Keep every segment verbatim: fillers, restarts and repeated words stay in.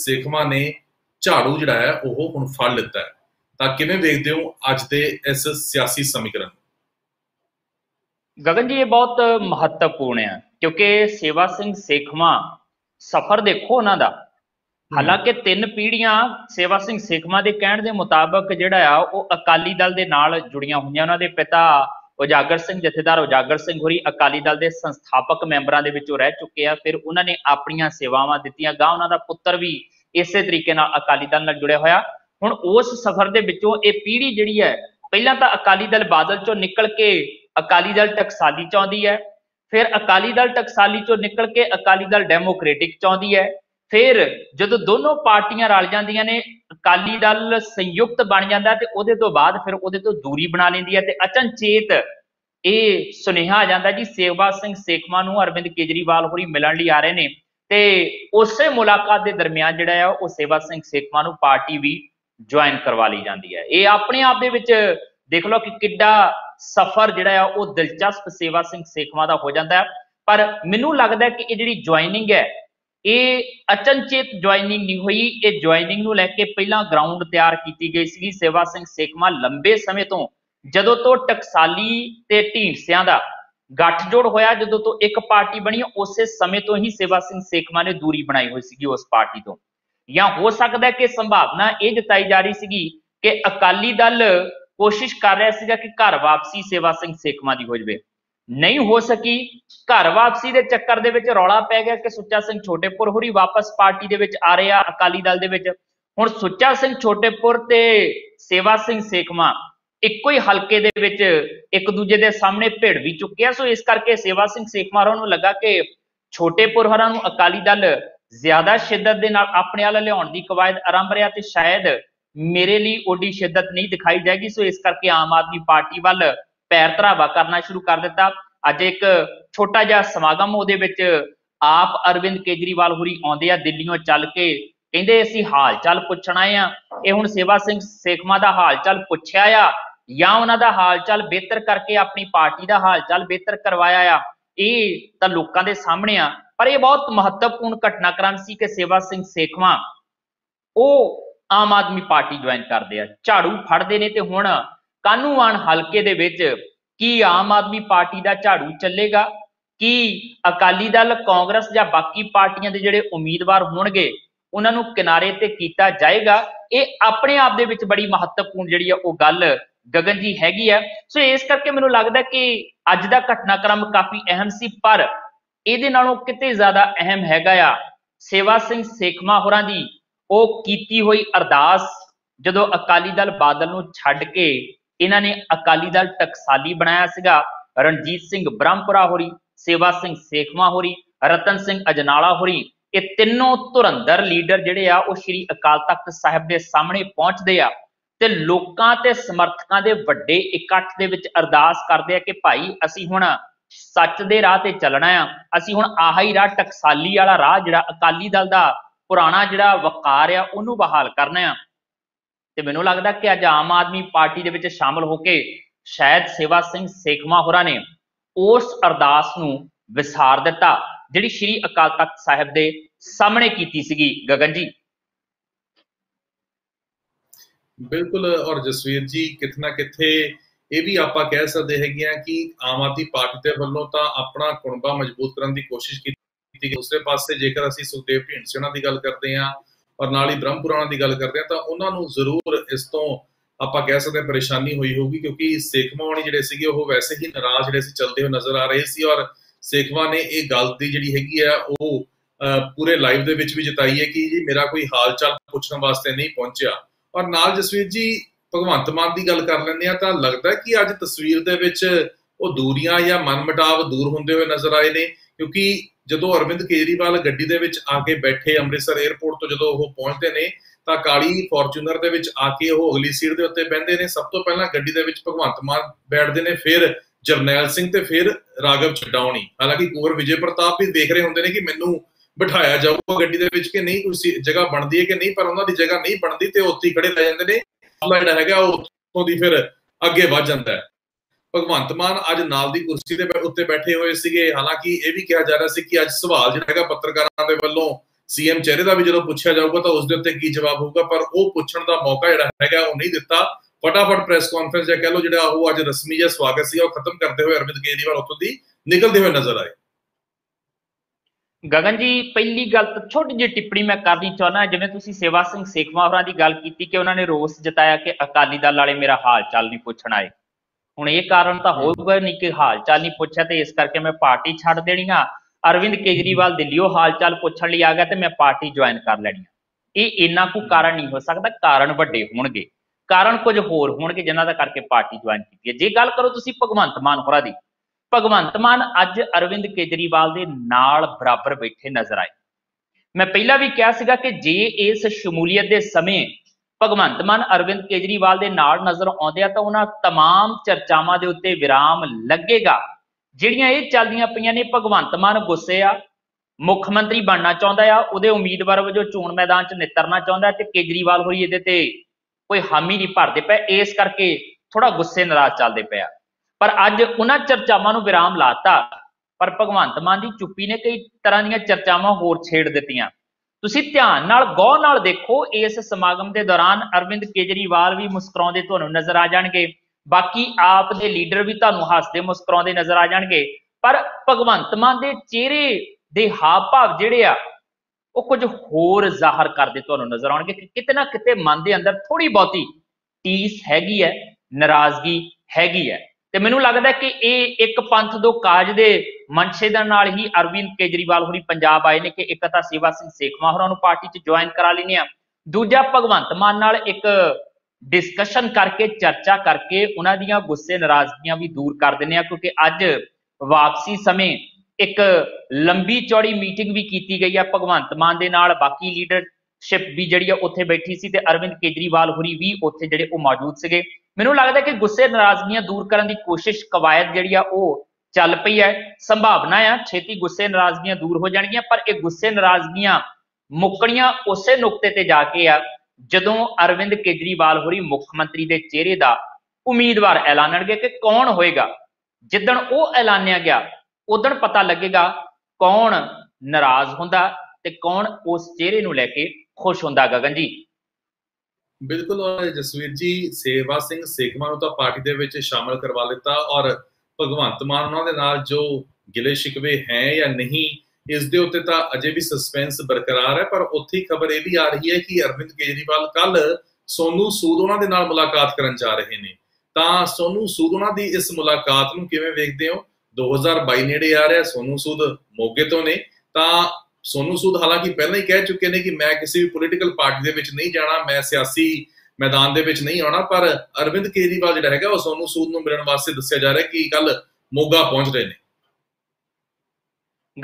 सेखवान ने झाड़ू जिहड़ा है ओह हुण फड़ लिता है, तां किवें देखदे हो अज दे इस सियासी समीकरण? गगन जी ये बहुत महत्वपूर्ण है क्योंकि सेवा सिंह सेखवान सफर देखो उन्हां दा, हालांकि तीन पीढ़ियां सेवा सिंह सेखवान दे कहण दे मुताबक जिहड़ा आ वो अकाली दल दे नाल जुड़ियां होईयां। उन्हां दे पिता उजागर सिंह, जथेदार उजागर सिंह होरी अकाली दल के संस्थापक मैंबरां दे विचों रह चुके हैं, फिर उन्हां ने अपनियां सेवावां दित्तियां, गां उन्हां दा पुत्तर भी इसे तरीके नाल अकाली दल नाल जुड़िया होया। हुण उस सफर दे विचों ये पीढ़ी जिहड़ी है पहलां तां अकाली दल बादल चों निकल के अकाली दल टकसाली च आउंदी है, फिर अकाली दल टकसाली चों निकल के अकाली दल डेमोक्रेटिक च आउंदी है, फिर जदों दोनों पार्टियां रल जांदियां ने अकाली दल संयुक्त बन जाता तो उहदे तो बाद फिर उहदे तो दूरी बना लैंदी है ते अचनचेत यह सुनेहा आ जाता जी सेवा सिंह सेखवान नूं अरविंद केजरीवाल होरी मिलण लई आ रहे ने ते उसे मुलाकात के दरमियान जिहड़ा है वो सेवा सिंह सेखवान नूं पार्टी भी ज्वाइन करवा ली जाती है। ये अपने आप दे विच देख लो कि किड्डा सफर जिहड़ा है वो दिलचस्प सेवा सिंह सेखवान दा हो जाता है, पर मैनूं लगता है कि ये जिहड़ी ज्वाइनिंग है ये अचनचेत ज्वाइनिंग नहीं हुई, ये ज्वाइनिंग नूं लैके पहला ग्राउंड तैयार की गई सी। सेवा सिंह सेखवान लंबे समय तो जदों तो टकसाली ते ढींडसियां दा गठजोड़ होया, जदों तो एक पार्टी बनी उस समय तो ही सेवा सिंह सेखवान ने दूरी बनाई हुई सी उस पार्टी तो, या हो सकता है कि संभावना यह जताई जा रही सी कि अकाली दल कोशिश कर रहा सीगा कि घर वापसी सेवा सिंह सेखवान की हो जाए, नहीं हो सकी। घर वापसी के चक्कर दे विच रौला पै गया कि सुच्चा सिंह छोटेपुर होरी वापस पार्टी दे विच आ रहे आ अकाली दल दे विच। हुण सुच्चा सिंह छोटेपुर ते सेवा सिंह सेखवान इक्को ही हलके दे विच एक दूजे के सामने भिड़ भी चुके हैं, सो इस करके सेवा सिंह सेखवान होरां नूं लगा कि छोटेपुर होरां नूं अकाली दल ज्यादा शिद्दत दे नाल अपने वाल लिआउण दी कवायद आरंभ रहा ते शायद मेरे लिए ओडी शिद्दत नहीं दिखाई जाएगी, सो इस करके आम आदमी पार्टी वाल पैर धरावा करना शुरू कर दिता। अज एक छोटा जिहा समागम उहदे विच आप अरविंद केजरीवाल होरी आउंदे आ दिल्लीओं चल के, कहिंदे असीं हाल चाल पुछणा आ। इह हुण सेवा सिंह सेखवान दा हाल चाल पुछिया आ जां उहनां दा हाल चाल बेहतर करके अपनी पार्टी दा हाल चाल बेहतर करवाया आ, इह तां लोकां दे सामणे आ। पर इह बहुत महत्वपूर्ण घटनाक्रम सी कि सेवा सिंह सेखवान ओह आम आदमी पार्टी ज्वाइन करदे आ, झाड़ू फड़दे ने ते हुण कानूआन हलके दे विच की आम आदमी पार्टी का झाड़ू चलेगा कि अकाली दल कांग्रेस या बाकी पार्टियां दे जिहड़े उम्मीदवार होणगे उन्हां नूं किनारे ते कीता जाएगा। ये अपने आप दे विच बड़ी महत्वपूर्ण जिहड़ी है वो गल गगन जी हैगी है। सो इस करके मैनूं लगदा कि अज दा घटनाक्रम काफ़ी अहम सी, पर इहदे नालों किते ज़्यादा अहम हैगा आ सेवा सिंह सेखवान होरां दी वो कीती होई अरदास जदों अकाली दल बादल नूं छड्ड के इन्हां ने अकाली दल टकसाली बनाया सीगा। रणजीत सिंह ब्रह्मपुरा होरी, सेवा सिंह सेखवान होरी, रतन सिंह अजनाला होरी, ये तीनों धुरंधर लीडर जिहड़े आ वो श्री अकाल तख्त साहिब के सामने पहुंचते आ ते लोकां ते समर्थकां दे वड्डे इकट्ठ दे विच अरदास करदे आ कि भाई असीं हुण सच दे राह ते चलना आ, असीं हुण आह ही राह टकसाली वाला राह जिहड़ा अकाली दल दा पुराना जिहड़ा वकार आ उहनूं बहाल करना आ। ते मैनूं लगदा कि अज आम आदमी पार्टी दे विच शामिल होके शायद सेवा सिंह सेखवान होरां ने उस अरदास नूं विसार दिता जिहड़ी श्री अकाल तख्त साहिब दे सामने कीती सीगी। गगन जी बिल्कुल, और जसवीर जी कितना किथे यह भी आपां कह सकदे हैगे आ कि आम आदमी पार्टी दे वल्लों तां अपना कुणबा मजबूत करन दी कोशिश कीती गई, दूसरे पासे जेकर असीं सुखदेव ढिंडसियां दी गल करदे आ और नाल ही ब्रह्मपुराणा की गल करते हैं तो उन्होंने जरूर इस तो आप कह सकते हैं परेशानी हुई होगी, क्योंकि सेखवान जोड़े से वैसे ही नाराज जोड़े चलते हुए नजर आ रहे थे। और सेखवान ने यह गल की जी हैगी है वो पूरे लाइव के भी जताई है कि जी मेरा कोई हाल चाल पूछने वास्ते नहीं पहुंचा। और नाल जसवीर जी भगवंत मान की गल कर लें तो लगता है कि अज तस्वीर के दूरियां या मनमुटाव दूर होंगे हुए नजर आए हैं, क्योंकि ਜਦੋਂ ਅਰਵਿੰਦ ਕੇਜਰੀਵਾਲ ਗੱਡੀ ਦੇ ਵਿੱਚ ਆ ਕੇ ਬੈਠੇ ਅੰਮ੍ਰਿਤਸਰ 에ਅਰਪੋਰਟ ਤੋਂ ਜਦੋਂ ਉਹ ਪਹੁੰਚਦੇ ਨੇ ਤਾਂ ਕਾਲੀ ਫੋਰਚੂਨਰ ਦੇ ਵਿੱਚ ਆ ਕੇ ਉਹ ਅਗਲੀ ਸੀਟ ਦੇ ਉੱਤੇ ਬਹਿੰਦੇ ਨੇ। ਸਭ ਤੋਂ ਪਹਿਲਾਂ ਗੱਡੀ ਦੇ ਵਿੱਚ ਭਗਵੰਤ ਮਾਨ ਬੈਠਦੇ ਨੇ, ਫਿਰ ਜਰਨੈਲ ਸਿੰਘ ਤੇ ਫਿਰ ਰਾਘਵ ਚਟਾਉਣੀ। ਹਾਲਾਂਕਿ ਗੋਰ ਵਿਜੇ ਪ੍ਰਤਾਪ ਵੀ ਦੇਖ ਰਹੇ ਹੁੰਦੇ ਨੇ ਕਿ ਮੈਨੂੰ ਬਿਠਾਇਆ ਜਾਊਗਾ ਗੱਡੀ ਦੇ ਵਿੱਚ ਕਿ ਨਹੀਂ, ਕੋਈ ਜਗ੍ਹਾ ਬਣਦੀ ਹੈ ਕਿ ਨਹੀਂ, ਪਰ ਉਹਨਾਂ ਦੀ ਜਗ੍ਹਾ ਨਹੀਂ ਬਣਦੀ ਤੇ ਉੱਥੇ ਖੜੇ ਰਹਿ ਜਾਂਦੇ ਨੇ। ਜਿਹੜਾ ਹੈਗਾ ਉਹ ਉੱਥੋਂ ਦੀ ਫਿਰ ਅੱਗੇ ਵੱਧ ਜਾਂਦਾ ਹੈ। भगवंत मान अज नाल दी कुर्सी दे उत्ते बैठे हुए सीगे। हालांकि यह भी कहा जा रहा है कि अज सवाल जिहड़ा हैगा पत्रकारां दे वल्लों सीएम चेहरे का भी जो पूछा जाऊगा तो उसके उत्ते की जवाब होगा, पर वो पूछण का मौका जिहड़ा हैगा वो नहीं दिता। फटाफट प्रेस कॉन्फ्रेंस या कह लो जिहड़ा वो अज रस्मी जिहा स्वागत सीगा वो खत्म करते हुए अरविंद केजरीवाल उत्तों दी निकलते हुए नजर आए। गगन जी, पहली गल तो छोटी जी टिप्पणी मैं करनी चाहना, जिवें तुसीं सेवा सिंह सेखवान होरां दी गल कीती कि उन्होंने रोस जताया कि अकाली दल वाले मेरा हाल चाल नहीं पुछण आए। हुण इह कारण तां होगा नहीं कि हाल चाल नहीं पुछिआ ते इस करके मैं पार्टी छड्ड देणी आ, अरविंद केजरीवाल दिल्लीओ हाल चाल पुछण लई आ गया ते मैं पार्टी ज्वाइन कर लैणी आ। इह इन्ना कोई कारण नहीं हो सकदा, कारण वड्डे होणगे, कारण कुछ होर होणगे जिन्हां दा करके पार्टी ज्वाइन कीती है। जे गल करो तुसीं भगवंत मान होरां दी, भगवंत मान अज अरविंद केजरीवाल दे नाल बराबर बैठे नजर आए। मैं पहला भी कहा सीगा कि जे इस शमूलीयत दे समय भगवंत मान अरविंद केजरीवाल दे नाल नजर आउंदे आ तां उन्हां तमाम चर्चावां दे उत्ते विराम लगेगा जिहड़ियां इह चलदियां पईयां ने। भगवंत मान गुस्से आ, मुख मंत्री बनना चाहुंदा आ, उहदे उम्मीदवार वजों चोण मैदान च नितरना चाहुंदा ते केजरीवाल होई इहदे ते कोई हामी नहीं भरदे पए, इस करके थोड़ा गुस्से नाराज चलदे पिआ। पर अज उन्हां चर्चावां नूं विराम लाता, पर भगवंत मान दी चुप्पी ने कई तरह दीआं चर्चावां होर छेड़ दित्तियां। तुसीं ध्यान नाल गौर नाल देखो, इस समागम के दौरान अरविंद केजरीवाल भी मुस्कुराउंदे तुहानूं नजर आ जाणगे, बाकी आप दे लीडर भी तुहानूं हसदे मुस्कुराउंदे नजर आ जाणगे, पर भगवंत मान दे चेहरे दे हाव भाव जिहड़े आ वो कुछ होर जाहिर करदे तुहानूं नजर आउणगे कि किते ना किते मन दे अंदर थोड़ी बहुती टीस हैगी है, नाराजगी हैगी है। तो मैनूं लगदा कि यह एक पंथ दो काज दे मनशे दे नाल ही अरविंद केजरीवाल होरी पंजाब आए ने कि एक तां सेवा सिंह सेखवान होरां नूं पार्टी च ज्वाइन करा लैणे आ, दूजा भगवंत मान नाल एक डिस्कशन करके चर्चा करके उन्हां दीआं गुस्से नाराजगियां भी दूर कर दिंदे आ। क्योंकि अज वापसी समय एक लंबी चौड़ी मीटिंग भी कीती गई है भगवंत मान दे नाल, बाकी लीडरशिप भी जिहड़ी आ उत्थे बैठी सी ते अरविंद केजरीवाल होरी भी उत्थे जिहड़े ओ मौजूद सीगे। मैनूं लगता है कि गुस्से नाराजगियां दूर करने की कोशिश कवायद जिहड़ी आ वो चल पई है। संभावना है छेती गुस्से नाराजगियां दूर हो जाणगियां, पर ये गुस्से नाराजगियां मुकणियां उसे नुकते ते जाके आ जदों अरविंद केजरीवाल होरी मुख्य मंत्री दे चेहरे दा उम्मीदवार ऐलानणगे कि कौन होएगा। जिद्दण वो ऐलानिया गया उदण पता लगेगा कौन नाराज हुंदा ते कौन उस चेहरे नूं लैके खुश हुंदा। गगन जी बिल्कुल, और जसवीर जी सेवा सिंह सेखवान तो पार्टी दे विच शामिल करवा लेता और भगवंत मान उन्हां दे नाल जो गिले शिकवे हैं या नहीं इस दे उत्ते तां अजे भी सस्पेंस बरकरार है। पर उत्थे खबर यह भी आ रही है कि अरविंद केजरीवाल कल सोनू सूद उन्हां दे नाल मुलाकात करन जा रहे ने, तां सोनू सूद उन्हां दी इस मुलाकात नूं किवें वेखदे हो? दो हज़ार बाई नेड़े आ रहा, सोनू सूद मोगे तो ने, तां सोनू सूद हालांकि पहले ही कह चुके ने कि मैं किसी भी पोलिटिकल पार्टी दे विच नहीं जाना, मैं सियासी मैदान दे विच नहीं आना, पर अरविंद केजरीवाल जिहड़ा हैगा ओह सोनू सूद नूं मिलण वास्ते दस्सिया जा रहा है कि कल मोगा पहुंच रहे ने।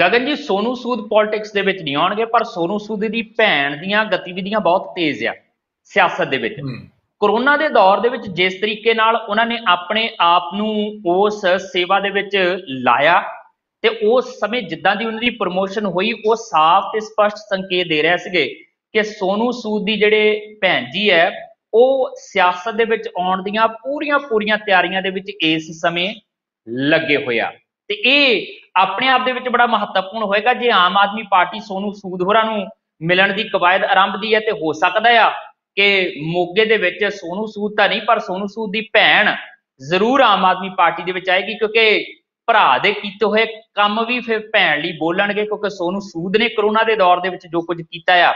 गगन जी, सोनू सूद पॉलिटिक्स दे विच नहीं आउणगे, पर सोनू सूद दी भैण दीआं गतिविधियां बहुत तेज आ सियासत दे विच। कोरोना दे दौर दे विच जिस तरीके नाल उहनां ने अपने आप नूं उस सेवा दे विच लाया ते उस समय जिद्दां दी उन्हां दी प्रमोशन हुई वो साफ ते स्पष्ट संकेत दे रहे सीगे कि सोनू सूद दी जिहड़े भैन जी है वो सियासत दे विच आउण दीआं पूरीआं पूरीआं तैयारियां दे विच इस समय लगे होए आ ते इह अपने आप दे विच बड़ा महत्वपूर्ण होएगा। जे आम आदमी पार्टी सोनू सूद होरां नूं मिलण दी कवायद आरंभदी है ते हो सकदा आ कि मोगे दे विच सोनू सूद तां नहीं पर सोनू सूद दी भैन जरूर आम आदमी पार्टी दे विच आएगी, क्योंकि भरा दे कीते होए काम भी फिर भैन लई बोलणगे, क्योंकि सोनू सूद ने करोना दे दौर दे विच जो कुछ कीता आ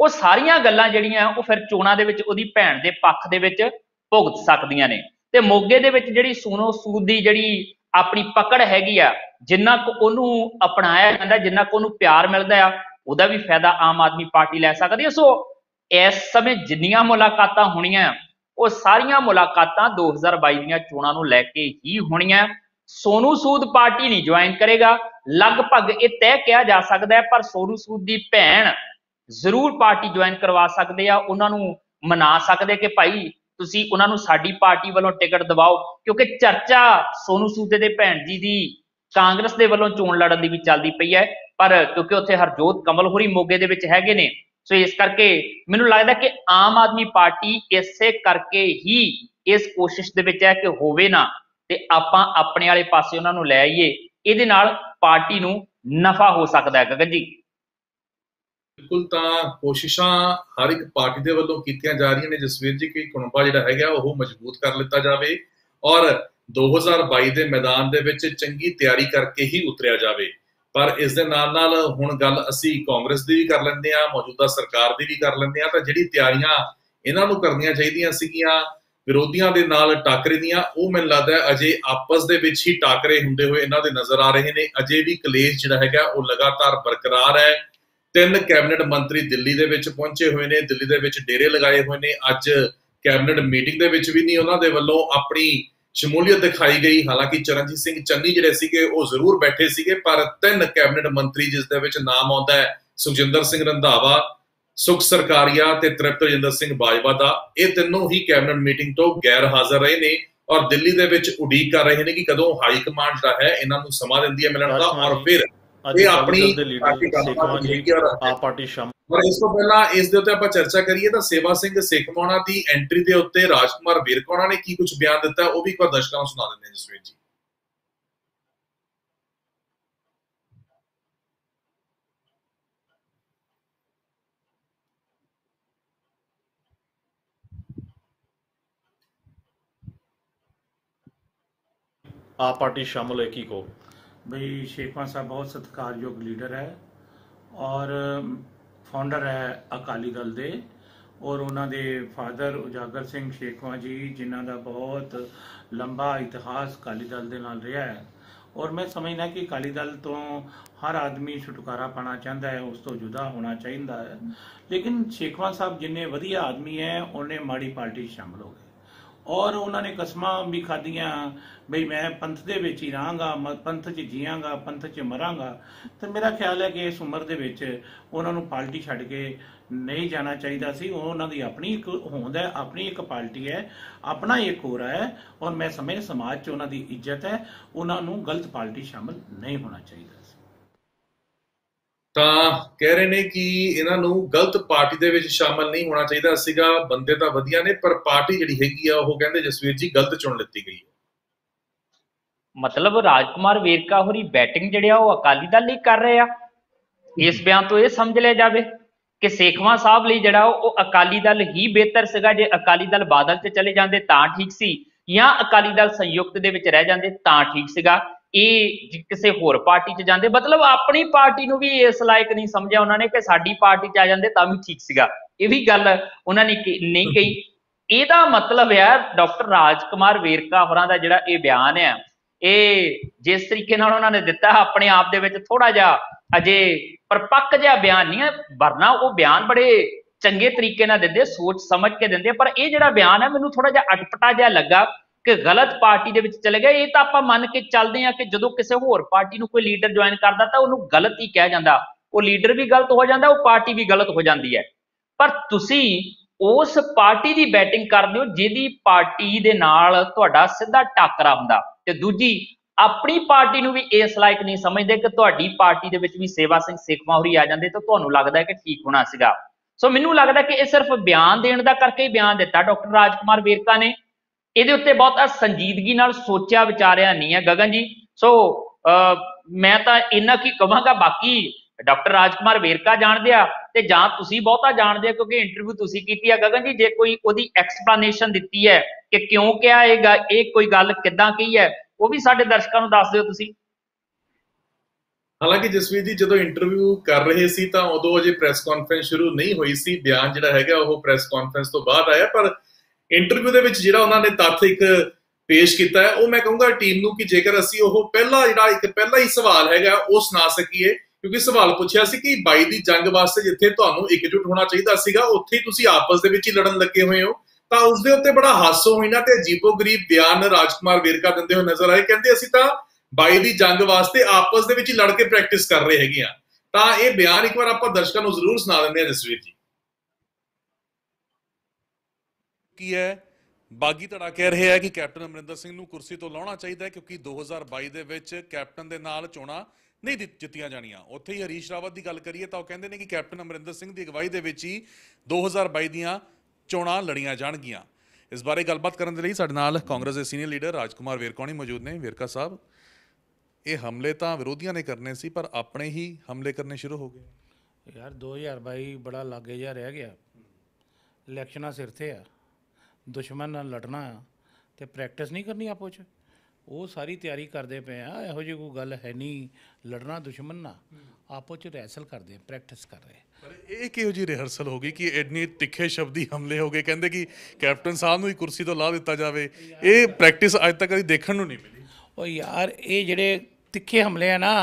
वो सारियां गल्लां जिहड़ियां वो फिर चोणां दे विच उहदी भैन दे पक्ष दे विच भुगत सकदियां ने। ते मोगे दे विच जिहड़ी सोनू सूद दी जिहड़ी अपनी पकड़ हैगी आ, जिन्ना क ओनू अपनाया जांदा, जिन्ना क ओनू प्यार मिलदा आ, उहदा भी फायदा आम आदमी पार्टी लै सकदी है। सो इस समय जिन्नियां मुलाकातां होणियां वो सारियां मुलाकातां दो हज़ार बाई दीआं चोणां नूं लै के ही होणियां। सोनू सूद पार्टी नहीं ज्वाइन करेगा, लगभग यह तय किया जा सकता है, पर सोनू सूद की भैन जरूर पार्टी ज्वाइन करवा सकते हैं, उन्होंने मना सकते कि भाई तुसी उन्होंने साडी पार्टी वालों टिकट दवाओ, क्योंकि चर्चा सोनू सूद के भैन जी की कांग्रेस के वालों चोण लड़न की भी चलती पई है, पर क्योंकि उत्थे हरजोत कमल होरी मोगे दे विच हैगे ने, सो इस करके मैनूं लगदा कि आम आदमी पार्टी इसे करके ही इस कोशिश दे विच है कि होवे ना ते आपां अपने वाले पासे उन्हां नूं लै आईए, इहदे नाल पार्टी नूं नफा हो सकदा है। गगन जी ਬਿਲਕੁਲ ਤਾਂ ਕੋਸ਼ਿਸ਼ਾਂ ਹਰ ਇੱਕ ਪਾਰਟੀ ਦੇ ਵੱਲੋਂ ਕੀਤੀਆਂ ਜਾ ਰਹੀਆਂ ਨੇ ਜਸਵੀਰ ਜੀ ਕਿ ਕੁਣਬਾ ਜਿਹੜਾ ਹੈਗਾ ਉਹ ਮਜ਼ਬੂਤ ਕਰ ਲਿੱਤਾ ਜਾਵੇ ਔਰ ਦੋ ਹਜ਼ਾਰ ਬਾਈ ਦੇ ਮੈਦਾਨ ਦੇ ਵਿੱਚ ਚੰਗੀ ਤਿਆਰੀ ਕਰਕੇ ਹੀ ਉਤਰਿਆ ਜਾਵੇ। ਪਰ ਇਸ ਦੇ ਨਾਲ ਨਾਲ ਹੁਣ ਗੱਲ ਅਸੀਂ ਕਾਂਗਰਸ ਦੀ ਵੀ ਕਰ ਲੈਂਦੇ ਹਾਂ, ਮੌਜੂਦਾ ਸਰਕਾਰ ਦੀ ਵੀ ਕਰ ਲੈਂਦੇ ਹਾਂ, ਤਾਂ ਜਿਹੜੀ ਤਿਆਰੀਆਂ ਇਹਨਾਂ ਨੂੰ ਕਰਨੀਆਂ ਚਾਹੀਦੀਆਂ ਸੀਗੀਆਂ ਵਿਰੋਧੀਆਂ ਦੇ ਨਾਲ ਟਾਕਰੇ ਦੀਆਂ ਉਹ ਮੈਨੂੰ ਲੱਗਦਾ ਹੈ ਅਜੇ ਆਪਸ ਦੇ ਵਿੱਚ ਹੀ ਟਾਕਰੇ ਹੁੰਦੇ ਹੋਏ ਇਹਨਾਂ ਦੇ ਨਜ਼ਰ ਆ ਰਹੇ ਨੇ। ਅਜੇ ਵੀ ਕਲੇਸ਼ ਜਿਹੜਾ ਹੈਗਾ ਉਹ ਲਗਾਤਾਰ ਬਰਕਰਾਰ ਹੈ। ਤਿੰਨ ਕੈਬਨਿਟ ਮੰਤਰੀ ਦਿੱਲੀ ਦੇ ਵਿੱਚ ਪਹੁੰਚੇ ਹੋਏ ਨੇ, ਦਿੱਲੀ ਦੇ ਵਿੱਚ ਡੇਰੇ ਲਗਾਏ ਹੋਏ ਨੇ। ਅੱਜ ਕੈਬਨਿਟ ਮੀਟਿੰਗ ਦੇ ਵਿੱਚ ਵੀ ਨਹੀਂ ਉਹਨਾਂ ਦੇ ਵੱਲੋਂ ਆਪਣੀ ਸ਼ਮੂਲੀਅਤ ਦਿਖਾਈ ਗਈ। ਹਾਲਾਂਕਿ ਚਰਨਜੀਤ ਸਿੰਘ ਚੰਨੀ ਜਿਹੜੇ ਸੀਗੇ ਉਹ ਜ਼ਰੂਰ ਬੈਠੇ ਸੀਗੇ, ਪਰ ਤਿੰਨ ਕੈਬਨਿਟ ਮੰਤਰੀ ਜਿਸ ਦੇ ਵਿੱਚ ਨਾਮ ਆਉਂਦਾ ਹੈ ਸੁਖਜਿੰਦਰ ਸਿੰਘ ਰੰਧਾਵਾ, ਸੁਖ ਸਰਕਾਰਿਆ ਤੇ ਤ੍ਰਿਪਤਜਿੰਦਰ ਸਿੰਘ ਬਾਜਵਾ ਦਾ, ਇਹ ਤਿੰਨੋਂ ਹੀ ਕੈਬਨਿਟ ਮੀਟਿੰਗ ਤੋਂ ਗੈਰ ਹਾਜ਼ਰ ਰਹੇ ਨੇ ਔਰ ਦਿੱਲੀ ਦੇ ਵਿੱਚ ਉਡੀਕ ਕਰ ਰਹੇ ਨੇ ਕਿ ਕਦੋਂ ਹਾਈ ਕਮਾਂਡ ਦਾ ਹੈ ਇਹਨਾਂ ਨੂੰ ਸਮਾਂ ਦਿੰਦੀ ਹੈ ਮਿਲਣ ਦਾ। ਔਰ ਫਿਰ चर्चा करिए तो सेवा सिंह सेखवान की एंट्री के उत्ते राजकुमार वेरका ने की कुछ बयान दिता वो भी एक बार दर्शकों को सुना देते हैं जसवीर जी। आप पार्टी शामिल है की को भाई शेखवान साहब बहुत सत्कार योग लीडर है और फाउंडर है अकाली दल दे और उन्होंने फादर उजागर सिंह शेखवान जी जिन्हों का बहुत लंबा इतिहास अकाली दल दे नाल रहा है और मैं समझना कि अकाली दल तो हर आदमी छुटकारा पाना चाहता है, उस तो जुदा होना चाहता है। लेकिन शेखवान साहब जिन्ने वधिया आदमी है उन्हें माड़ी पार्टी शामिल हो गए और उन्होंने कस्मां भी खादियां बई मैं पंथ दे विच ही रहांगा, पंथ च जीआंगा, पंथ च मरांगा। तो मेरा ख्याल है कि इस उम्र दे विच उन्होंने पार्टी छड्ड के नहीं जाना चाहिदा सी। उन्हां दी अपनी एक होंद है, अपनी एक पार्टी है, अपना एक होरा है और मैं समझ समाज च उन्हां दी इज्जत है, उन्होंने गलत पार्टी शामिल नहीं होना चाहिदा। ਤਾਂ ਕਹਿ ਰਹੇ ਨੇ ਕਿ ਇਹਨਾਂ ਨੂੰ ਗਲਤ ਪਾਰਟੀ ਦੇ ਵਿੱਚ ਸ਼ਾਮਲ ਨਹੀਂ ਹੋਣਾ ਚਾਹੀਦਾ ਸੀਗਾ। ਬੰਦੇ ਤਾਂ ਵਧੀਆ ਨੇ ਪਰ ਪਾਰਟੀ ਜਿਹੜੀ ਹੈਗੀ ਆ ਉਹ ਕਹਿੰਦੇ ਜਸਵੀਰ ਜੀ ਗਲਤ ਚੁਣ ਲਿੱਤੀ ਗਈ। ਮਤਲਬ ਰਾਜਕੁਮਾਰ ਵੇਰਕਾ ਹੋਰੀ ਬੈਟਿੰਗ ਜਿਹੜੇ ਆ ਉਹ ਅਕਾਲੀ ਦਲ ਲਈ ਕਰ ਰਹੇ ਆ। ਇਸ ਬਿਆਨ ਤੋਂ ਇਹ ਸਮਝ ਲਿਆ ਜਾਵੇ ਕਿ ਸੇਖਵਾਂ ਸਾਹਿਬ ਲਈ ਜਿਹੜਾ ਉਹ ਅਕਾਲੀ ਦਲ ਹੀ ਬਿਹਤਰ ਸੀਗਾ। ਜੇ ਅਕਾਲੀ ਦਲ ਬਾਦਲ ਤੇ ਚਲੇ ਜਾਂਦੇ ਤਾਂ ਠੀਕ ਸੀ ਜਾਂ ਅਕਾਲੀ ਦਲ ਸੰਯੁਕਤ ਦੇ ਵਿੱਚ ਰਹਿ ਜਾਂਦੇ ਤਾਂ ਠੀਕ ਸੀਗਾ। ਇਹ ਕਿਸੇ ਹੋਰ ਪਾਰਟੀ ਚ ਜਾਂਦੇ ਮਤਲਬ ਆਪਣੀ ਪਾਰਟੀ ਨੂੰ ਵੀ ਇਸ ਲਾਇਕ ਨਹੀਂ ਸਮਝਿਆ ਉਹਨਾਂ ਨੇ ਕਿ ਸਾਡੀ ਪਾਰਟੀ ਚ ਆ ਜਾਂਦੇ ਤਾਂ ਵੀ ਠੀਕ ਸੀਗਾ। ਇਹ ਵੀ ਗੱਲ ਉਹਨਾਂ ਨੇ ਨਹੀਂ ਕਹੀ। ਇਹਦਾ ਮਤਲਬ ਹੈ ਡਾਕਟਰ ਰਾਜਕੁਮਾਰ ਵੇਰਕਾ ਹੋਰਾਂ ਦਾ ਜਿਹੜਾ ਇਹ ਬਿਆਨ ਹੈ ਇਹ ਜਿਸ ਤਰੀਕੇ ਨਾਲ ਉਹਨਾਂ ਨੇ ਦਿੱਤਾ ਆਪਣੇ ਆਪ ਦੇ ਵਿੱਚ ਥੋੜਾ ਜਿਹਾ ਅਜੇ ਪਰਪੱਕ ਜਿਹਾ ਬਿਆਨ ਨਹੀਂ ਹੈ, ਵਰਨਾ ਉਹ ਬਿਆਨ ਬੜੇ ਚੰਗੇ ਤਰੀਕੇ ਨਾਲ ਦਿੰਦੇ, ਸੋਚ ਸਮਝ ਕੇ ਦਿੰਦੇ। ਪਰ ਇਹ ਜਿਹੜਾ ਬਿਆਨ ਹੈ ਮੈਨੂੰ ਥੋੜਾ ਜਿਹਾ ਅਟਪਟਾ ਜਿਹਾ ਲੱਗਾ ਕਿ ਗਲਤ ਪਾਰਟੀ ਦੇ ਵਿੱਚ ਚਲੇ ਗਏ। ਇਹ ਤਾਂ ਆਪਾਂ ਮੰਨ ਕੇ ਚੱਲਦੇ ਹਾਂ ਕਿ ਜਦੋਂ ਕਿਸੇ ਹੋਰ ਪਾਰਟੀ ਨੂੰ ਕੋਈ ਲੀਡਰ ਜੁਆਇਨ ਕਰਦਾ ਤਾਂ ਉਹਨੂੰ ਗਲਤ ਹੀ ਕਿਹਾ ਜਾਂਦਾ, ਉਹ ਲੀਡਰ ਵੀ ਗਲਤ ਹੋ ਜਾਂਦਾ, ਉਹ ਪਾਰਟੀ ਵੀ ਗਲਤ ਹੋ ਜਾਂਦੀ ਹੈ। ਪਰ ਤੁਸੀਂ ਉਸ ਪਾਰਟੀ ਦੀ ਬੈਟਿੰਗ ਕਰਦੇ ਹੋ ਜਿਹਦੀ ਪਾਰਟੀ ਦੇ ਨਾਲ ਤੁਹਾਡਾ ਸਿੱਧਾ ਟਾਕਰਾ ਹੁੰਦਾ ਤੇ ਦੂਜੀ ਆਪਣੀ ਪਾਰਟੀ ਨੂੰ ਵੀ ਇਸ ਲਾਇਕ ਨਹੀਂ ਸਮਝਦੇ ਕਿ ਤੁਹਾਡੀ ਪਾਰਟੀ ਦੇ ਵਿੱਚ ਵੀ ਸੇਵਾ ਸਿੰਘ ਸੇਖਵਾਂ ਹੋਰੀ ਆ ਜਾਂਦੇ ਤਾਂ ਤੁਹਾਨੂੰ ਲੱਗਦਾ ਕਿ ਠੀਕ ਹੋਣਾ ਸੀਗਾ। ਸੋ ਮੈਨੂੰ ਲੱਗਦਾ ਕਿ ਇਹ ਸਿਰਫ ਬਿਆਨ ਦੇਣ ਦਾ ਕਰਕੇ ਹੀ ਬਿਆਨ ਦਿੱਤਾ ਡਾਕਟਰ ਰਾਜਕੁਮਾਰ ਵੇਰਕਾ ਨੇ। ਇਹਦੇ ਉੱਤੇ ਬਹੁਤ ਸੰਜੀਦਗੀ ਨਾਲ ਸੋਚਿਆ ਵਿਚਾਰਿਆ ਨਹੀਂ ਹੈ ਗਗਨ ਜੀ। ਸੋ ਮੈਂ ਤਾਂ ਇੰਨਾ ਕੀ ਕਹਾਂਗਾ, ਬਾਕੀ ਡਾਕਟਰ ਰਾਜਕੁਮਾਰ ਵੇਰਕਾ ਜਾਣਦੇ ਆ ਤੇ ਜਾਂ ਤੁਸੀਂ ਬਹੁਤਾ ਜਾਣਦੇ ਆ ਕਿਉਂਕਿ ਇੰਟਰਵਿਊ ਤੁਸੀਂ ਕੀਤੀ ਆ ਗਗਨ ਜੀ। ਜੇ ਕੋਈ ਉਹਦੀ ਐਕਸਪਲੇਨੇਸ਼ਨ ਦਿੱਤੀ ਹੈ ਕਿ ਕਿਉਂ ਕਿਹਾ ਇਹ ਇਹ ਕੋਈ ਗੱਲ ਕਿੱਦਾਂ ਕਹੀ ਹੈ ਉਹ ਵੀ ਸਾਡੇ ਦਰਸ਼ਕਾਂ ਨੂੰ ਦੱਸ ਦਿਓ ਤੁਸੀਂ। ਹਾਲਾਂਕਿ ਜਸਵੀਰ ਜੀ ਜਦੋਂ ਇੰਟਰਵਿਊ ਕਰ ਰਹੇ ਸੀ ਤਾਂ ਉਦੋਂ ਅਜੇ ਪ੍ਰੈਸ ਕਾਨਫਰੰਸ ਸ਼ੁਰੂ ਨਹੀਂ ਹੋਈ ਸੀ, ਬਿਆਨ ਜਿਹੜਾ ਹੈਗਾ ਉਹ ਪ੍ਰੈਸ ਕਾਨਫਰੰਸ ਤੋਂ ਬਾਅਦ ਆਇਆ। ਪਰ ਇੰਟਰਵਿਊ ਦੇ ਵਿੱਚ ਜਿਹੜਾ ਉਹਨਾਂ ਨੇ ਤੱਥ ਇੱਕ ਪੇਸ਼ ਕੀਤਾ ਹੈ ਉਹ ਮੈਂ ਕਹੂੰਗਾ ਟੀਮ ਨੂੰ ਕਿ ਜੇਕਰ ਅਸੀਂ ਉਹ ਪਹਿਲਾ ਜਿਹੜਾ ਇੱਕ ਪਹਿਲਾ ਹੀ ਸਵਾਲ ਹੈਗਾ ਉਹ ਸੁਣਾ ਸਕੀਏ, ਕਿਉਂਕਿ ਸਵਾਲ ਪੁੱਛਿਆ ਸੀ ਕਿ ਬਾਈ ਦੀ ਜੰਗ ਵਾਸਤੇ ਜਿੱਥੇ ਤੁਹਾਨੂੰ ਇਕਜੁੱਟ ਹੋਣਾ ਚਾਹੀਦਾ ਸੀਗਾ ਉੱਥੇ ਤੁਸੀਂ ਆਪਸ ਦੇ ਵਿੱਚ ਹੀ ਲੜਨ ਲੱਗੇ ਹੋਏ ਹੋ। ਤਾਂ ਉਸਦੇ ਉੱਤੇ ਬੜਾ ਹਾਸੋ ਹੋਈ ਨਾ ਤੇ ਅਜੀਬੋ ਗਰੀਬ ਬਿਆਨ ਰਾਜਕੁਮਾਰ ਵੇਰਕਾ ਦਿੰਦੇ ਹੋਏ ਨਜ਼ਰ ਆਏ। ਕਹਿੰਦੇ ਅਸੀਂ ਤਾਂ ਬਾਈ ਦੀ ਜੰਗ ਵਾਸਤੇ ਆਪਸ ਦੇ ਵਿੱਚ ਹੀ ਲੜ ਕੇ ਪ੍ਰੈਕਟਿਸ ਕਰ ਰਹੇ ਹੈਗੇ ਹਾਂ। ਤਾਂ ਇਹ ਬਿਆਨ ਇੱਕ ਵਾਰ ਆਪਾਂ ਦਰਸ਼ਕਾਂ ਨੂੰ ਜ਼ਰੂਰ ਸੁਣਾ ਦਿੰਦੇ ਹਾਂ ਜਸਵੀਰ ਜੀ। ਕੀ ਹੈ ਬਾਗੀ ਧੜਾ ਕਹਿ ਰਹੇ ਹੈ ਕਿ ਕੈਪਟਨ ਅਮਰਿੰਦਰ ਸਿੰਘ ਨੂੰ ਕੁਰਸੀ ਤੋਂ ਲਾਉਣਾ ਚਾਹੀਦਾ ਹੈ ਕਿਉਂਕਿ ਦੋ ਹਜ਼ਾਰ ਬਾਈ ਦੇ ਵਿੱਚ ਕੈਪਟਨ ਦੇ ਨਾਲ ਚੋਣਾਂ ਨਹੀਂ ਜਿੱਤੀਆਂ ਜਾਣੀਆਂ। ਉੱਥੇ ਹੀ ਹਰੀਸ਼ ਰਾਵਤ ਦੀ ਗੱਲ ਕਰੀਏ ਤਾਂ ਉਹ ਕਹਿੰਦੇ ਨੇ ਕਿ ਕੈਪਟਨ ਅਮਰਿੰਦਰ ਸਿੰਘ ਦੀ ਅਗਵਾਈ ਦੇ ਵਿੱਚ ਹੀ ਦੋ ਹਜ਼ਾਰ ਬਾਈ ਦੀਆਂ ਚੋਣਾਂ ਲੜੀਆਂ ਜਾਣਗੀਆਂ। ਇਸ ਬਾਰੇ ਗੱਲਬਾਤ ਕਰਨ ਦੇ ਲਈ ਸਾਡੇ ਨਾਲ ਕਾਂਗਰਸ ਦੇ ਸੀਨੀਅਰ ਲੀਡਰ ਰਾਜਕੁਮਾਰ ਵੇਰਕਾ ਜੀ ਮੌਜੂਦ ਨੇ। ਵੇਰਕਾ ਸਾਹਿਬ, ਇਹ ਹਮਲੇ ਤਾਂ ਵਿਰੋਧੀਆਂ ਨੇ ਕਰਨੇ ਸੀ ਪਰ ਆਪਣੇ ਹੀ ਹਮਲੇ ਕਰਨੇ ਸ਼ੁਰੂ ਹੋ ਗਏ। यार दो हज़ार बाई बड़ा लागे जा रह गया। इलैक्शन सिर ते आ, दुश्मन नाल लड़ना तो प्रैक्टिस नहीं करनी आपूच, वो सारी तैयारी करते पे हैं। यहो जी कोई गल है नहीं, लड़ना दुश्मन ना, आपो च रिहर्सल करते हैं, प्रैक्टिस कर रहे हैं। ये किहो जी रिहर्सल होगी कि इतने तिखे शब्दी हमले हो गए, कहते कि कैप्टन साहब नूं ही कुर्सी तो ला दिता जाए। ये प्रैक्टिस अज तक कभी देखने को नहीं मिली। और यार ये जिहड़े तिखे हमले है ना,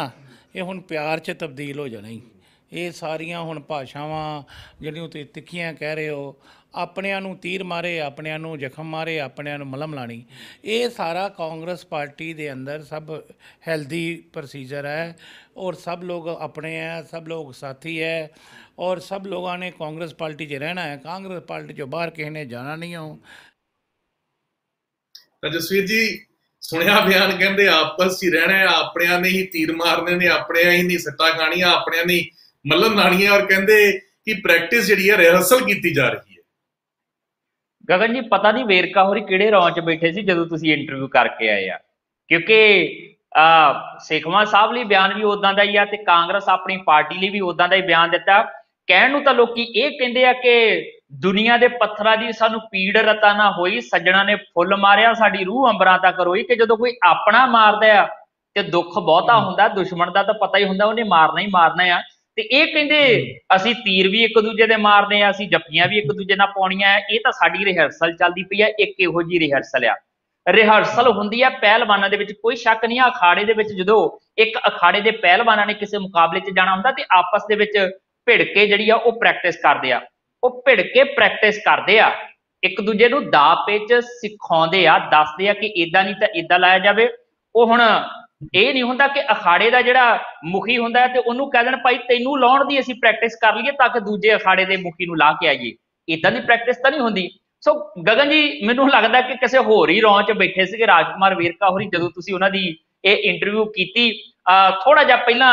ये हुण प्यार च तब्दील हो जाने। ये सारियां हुण भाषावां जिहड़ियां तुसीं तिखियां कह रहे हो, अपनियां नूं तीर मारे, अपनियां नूं जख्म मारे, अपनियां नूं मलम लाणी, ये सारा कांग्रेस पार्टी दे अंदर सब हेल्दी प्रोसीजर है। और सब लोग अपने हैं, सब लोग साथी है, और सब लोगों ने कांग्रेस पार्टी च रहना है। कांग्रेस पार्टी चो बाहर किसी ने जाना नहीं। हो रजस्वीर जी सुनिया बयान, कहते आपस ही रहना है, अपनियां ने ही तीर मारने ने, अपनियां ही नहीं सट्टा खाणियां, अपनियां ने मलम लाणियां, और कहते कि प्रैक्टिस जिहड़ी है रिहर्सल की जा रही है। गगन जी पता नहीं वेरका होरी किड़े रौं च बैठे सी जदों तुसीं इंटरव्यू करके आए आ, क्योंकि सेखवान साहब लई बयान भी उदां दा ही आ ते कांग्रेस अपनी पार्टी लई भी उदां दा ही बयान दिता। कहण नूं तां लोकी इह कहिंदे आ कि दुनिया दे पत्थरां दी सानूं पीड़ रता ना होई, सज्जणा ने फुल मारिया साडी रूह अंबरां तक रोई। कि जदों कोई अपना मारदा आ ते दुख बहुता हुंदा, दुश्मन दा तां पता ही हुंदा उहने मारना ही मारना आ। ਇਹ ਕਹਿੰਦੇ ਅਸੀਂ तीर भी एक दूजे के मारने, ਅਸੀਂ जप्पियां भी एक दूजे ਨਾਲ ਪਾਉਣੀਆਂ। ਇਹ ਤਾਂ ਸਾਡੀ ਰਿਹਰਸਲ ਚੱਲਦੀ ਪਈ ਹੈ। ਇੱਕ ਇਹੋ ਜਿਹੀ ਰਿਹਰਸਲ ਆ, ਰਿਹਰਸਲ ਹੁੰਦੀ ਆ ਪਹਿਲਵਾਨਾਂ ਦੇ ਵਿੱਚ, ਕੋਈ ਸ਼ੱਕ ਨਹੀਂ। ਅਖਾੜੇ ਦੇ ਵਿੱਚ ਜਦੋਂ ਇੱਕ ਅਖਾੜੇ ਦੇ ਪਹਿਲਵਾਨਾਂ ਨੇ ਕਿਸੇ ਮੁਕਾਬਲੇ 'ਚ ਜਾਣਾ ਹੁੰਦਾ ਤੇ ਆਪਸ ਦੇ ਵਿੱਚ ਭਿੜ ਕੇ ਜਿਹੜੀ ਆ ਉਹ ਪ੍ਰੈਕਟਿਸ ਕਰਦੇ ਆ, ਉਹ ਭਿੜ ਕੇ ਪ੍ਰੈਕਟਿਸ ਕਰਦੇ ਆ, ਇੱਕ ਦੂਜੇ ਨੂੰ ਦਾਅ 'ਚ ਸਿਖਾਉਂਦੇ ਆ, ਦੱਸਦੇ ਆ ਕਿ ਇਦਾਂ ਨਹੀਂ ਤਾਂ ਇਦਾਂ ਲਾਇਆ ਜਾਵੇ। ਉਹ ਹੁਣ ਇਹ नहीं ਹੁੰਦਾ कि अखाड़े का ਜਿਹੜਾ मुखी ਹੁੰਦਾ ਤੇ ਉਹਨੂੰ ਕਹਿ ਦੇਣ भाई ਤੈਨੂੰ ਲਾਉਣ ਦੀ ਅਸੀਂ प्रैक्टिस कर लीए ਤਾਂ ਕਿ दूजे अखाड़े के मुखी ਨੂੰ ਲਾ ਕੇ ਆਈਏ। ਇਦਾਂ ਦੀ प्रैक्टिस ਤਾਂ नहीं ਹੁੰਦੀ। सो गगन जी ਮੈਨੂੰ ਲੱਗਦਾ कि ਕਿਸੇ ਹੋਰ ਹੀ ਰੌਂ 'ਚ ਬੈਠੇ ਸੀਗੇ ਰਾਜਕੁਮਾਰ ਵੇਰਕਾ ਹੋਰੀ ਜਦੋਂ ਤੁਸੀਂ ਉਹਨਾਂ ਦੀ ਇਹ ਇੰਟਰਵਿਊ ਕੀਤੀ। ਥੋੜਾ ਜਿਹਾ ਪਹਿਲਾਂ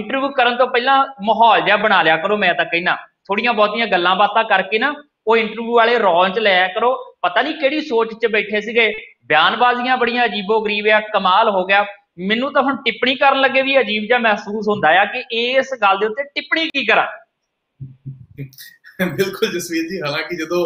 ਇੰਟਰਵਿਊ ਕਰਨ ਤੋਂ ਪਹਿਲਾਂ ਮਾਹੌਲ ਜਿਹਾ ਬਣਾ ਲਿਆ ਕਰੋ। मैं ਤਾਂ ਕਹਿਣਾ ਥੋੜੀਆਂ ਬਹੁਤੀਆਂ ਗੱਲਾਂ ਬਾਤਾਂ ਕਰਕੇ ना ਉਹ ਇੰਟਰਵਿਊ ਵਾਲੇ ਰੌਂ 'ਚ ਲਿਆ ਕਰੋ। पता नहीं ਕਿਹੜੀ सोच 'ਚ ਬੈਠੇ ਸੀਗੇ, बयानबाजियां बड़ियां अजीबो गरीब आ, कमाल हो गया। मैनू तो हम टिप्पणी करन लगे भी अजीब जिहा महसूस होंदा है कि इस गल दे उत्ते टिप्पणी की करा। बिल्कुल जसवीर जी, हालांकि जदों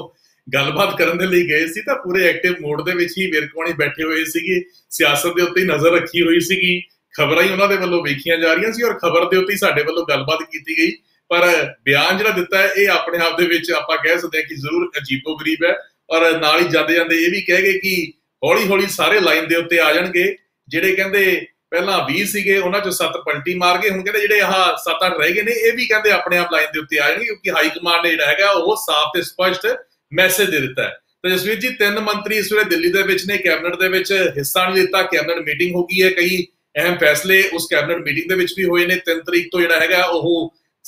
गलबात करन दे लई गए सी तां पूरे एक्टिव मोड दे विच ही वेरकोणी बैठे हुए सीगे, सियासत दे उत्ते ही नज़र रखी हुई सीगी, खबरां ही उन्हां दे वल्लों वेखीआं जा रहीआं सी और खबर दे उत्ते ही साडे वल्लों गलबात कीती गई। पर बयान जिहड़ा दित्ता है इह अपने आप दे विच आपां कह सकदे हां कि जरूर अजीबो गरीब है। और नाल ही जाते जाते यह भी कह गए कि ਹੌਲੀ ਹੌਲੀ ਸਾਰੇ ਲਾਈਨ ਦੇ ਉੱਤੇ ਆ ਜਾਣਗੇ। ਜਿਹੜੇ ਕਹਿੰਦੇ ਪਹਿਲਾਂ ਵੀਹ ਸੀਗੇ ਉਹਨਾਂ ਚੋਂ ਸੱਤ ਪਲਟੀ ਮਾਰ ਗਏ, ਹੁਣ ਕਹਿੰਦੇ ਜਿਹੜੇ ਆਹ ਸੱਤ ਅੱਠ ਰਹਿ ਗਏ ਨੇ ਇਹ ਵੀ ਕਹਿੰਦੇ ਆਪਣੇ ਆਪ ਲਾਈਨ ਦੇ ਉੱਤੇ ਆ ਜਾਣਗੇ, ਕਿਉਂਕਿ ਹਾਈ ਕਮਾਂਡ ਨੇ ਜਿਹੜਾ ਹੈਗਾ ਉਹ ਸਾਫ਼ ਤੇ ਸਪਸ਼ਟ ਮੈਸੇਜ ਦੇ ਦਿੱਤਾ ਹੈ। ਤਾਂ ਜਸਵੀਰ ਜੀ ਤਿੰਨ ਮੰਤਰੀ ਇਸ ਵੇਲੇ ਦਿੱਲੀ ਦੇ ਵਿੱਚ ਨੇ, ਕੈਬਨਿਟ ਦੇ ਵਿੱਚ ਹਿੱਸਾ ਨਹੀਂ ਲਿੱਤਾ। ਕੈਬਨਿਟ ਮੀਟਿੰਗ ਹੋ ਗਈ ਹੈ, ਕਈ ਅਹਿਮ ਫੈਸਲੇ ਉਸ ਕੈਬਨਿਟ ਮੀਟਿੰਗ ਦੇ ਵਿੱਚ ਵੀ ਹੋਏ ਨੇ। ਤਿੰਨ ਤਰੀਕ ਤੋਂ ਜਿਹੜਾ ਹੈਗਾ ਉਹ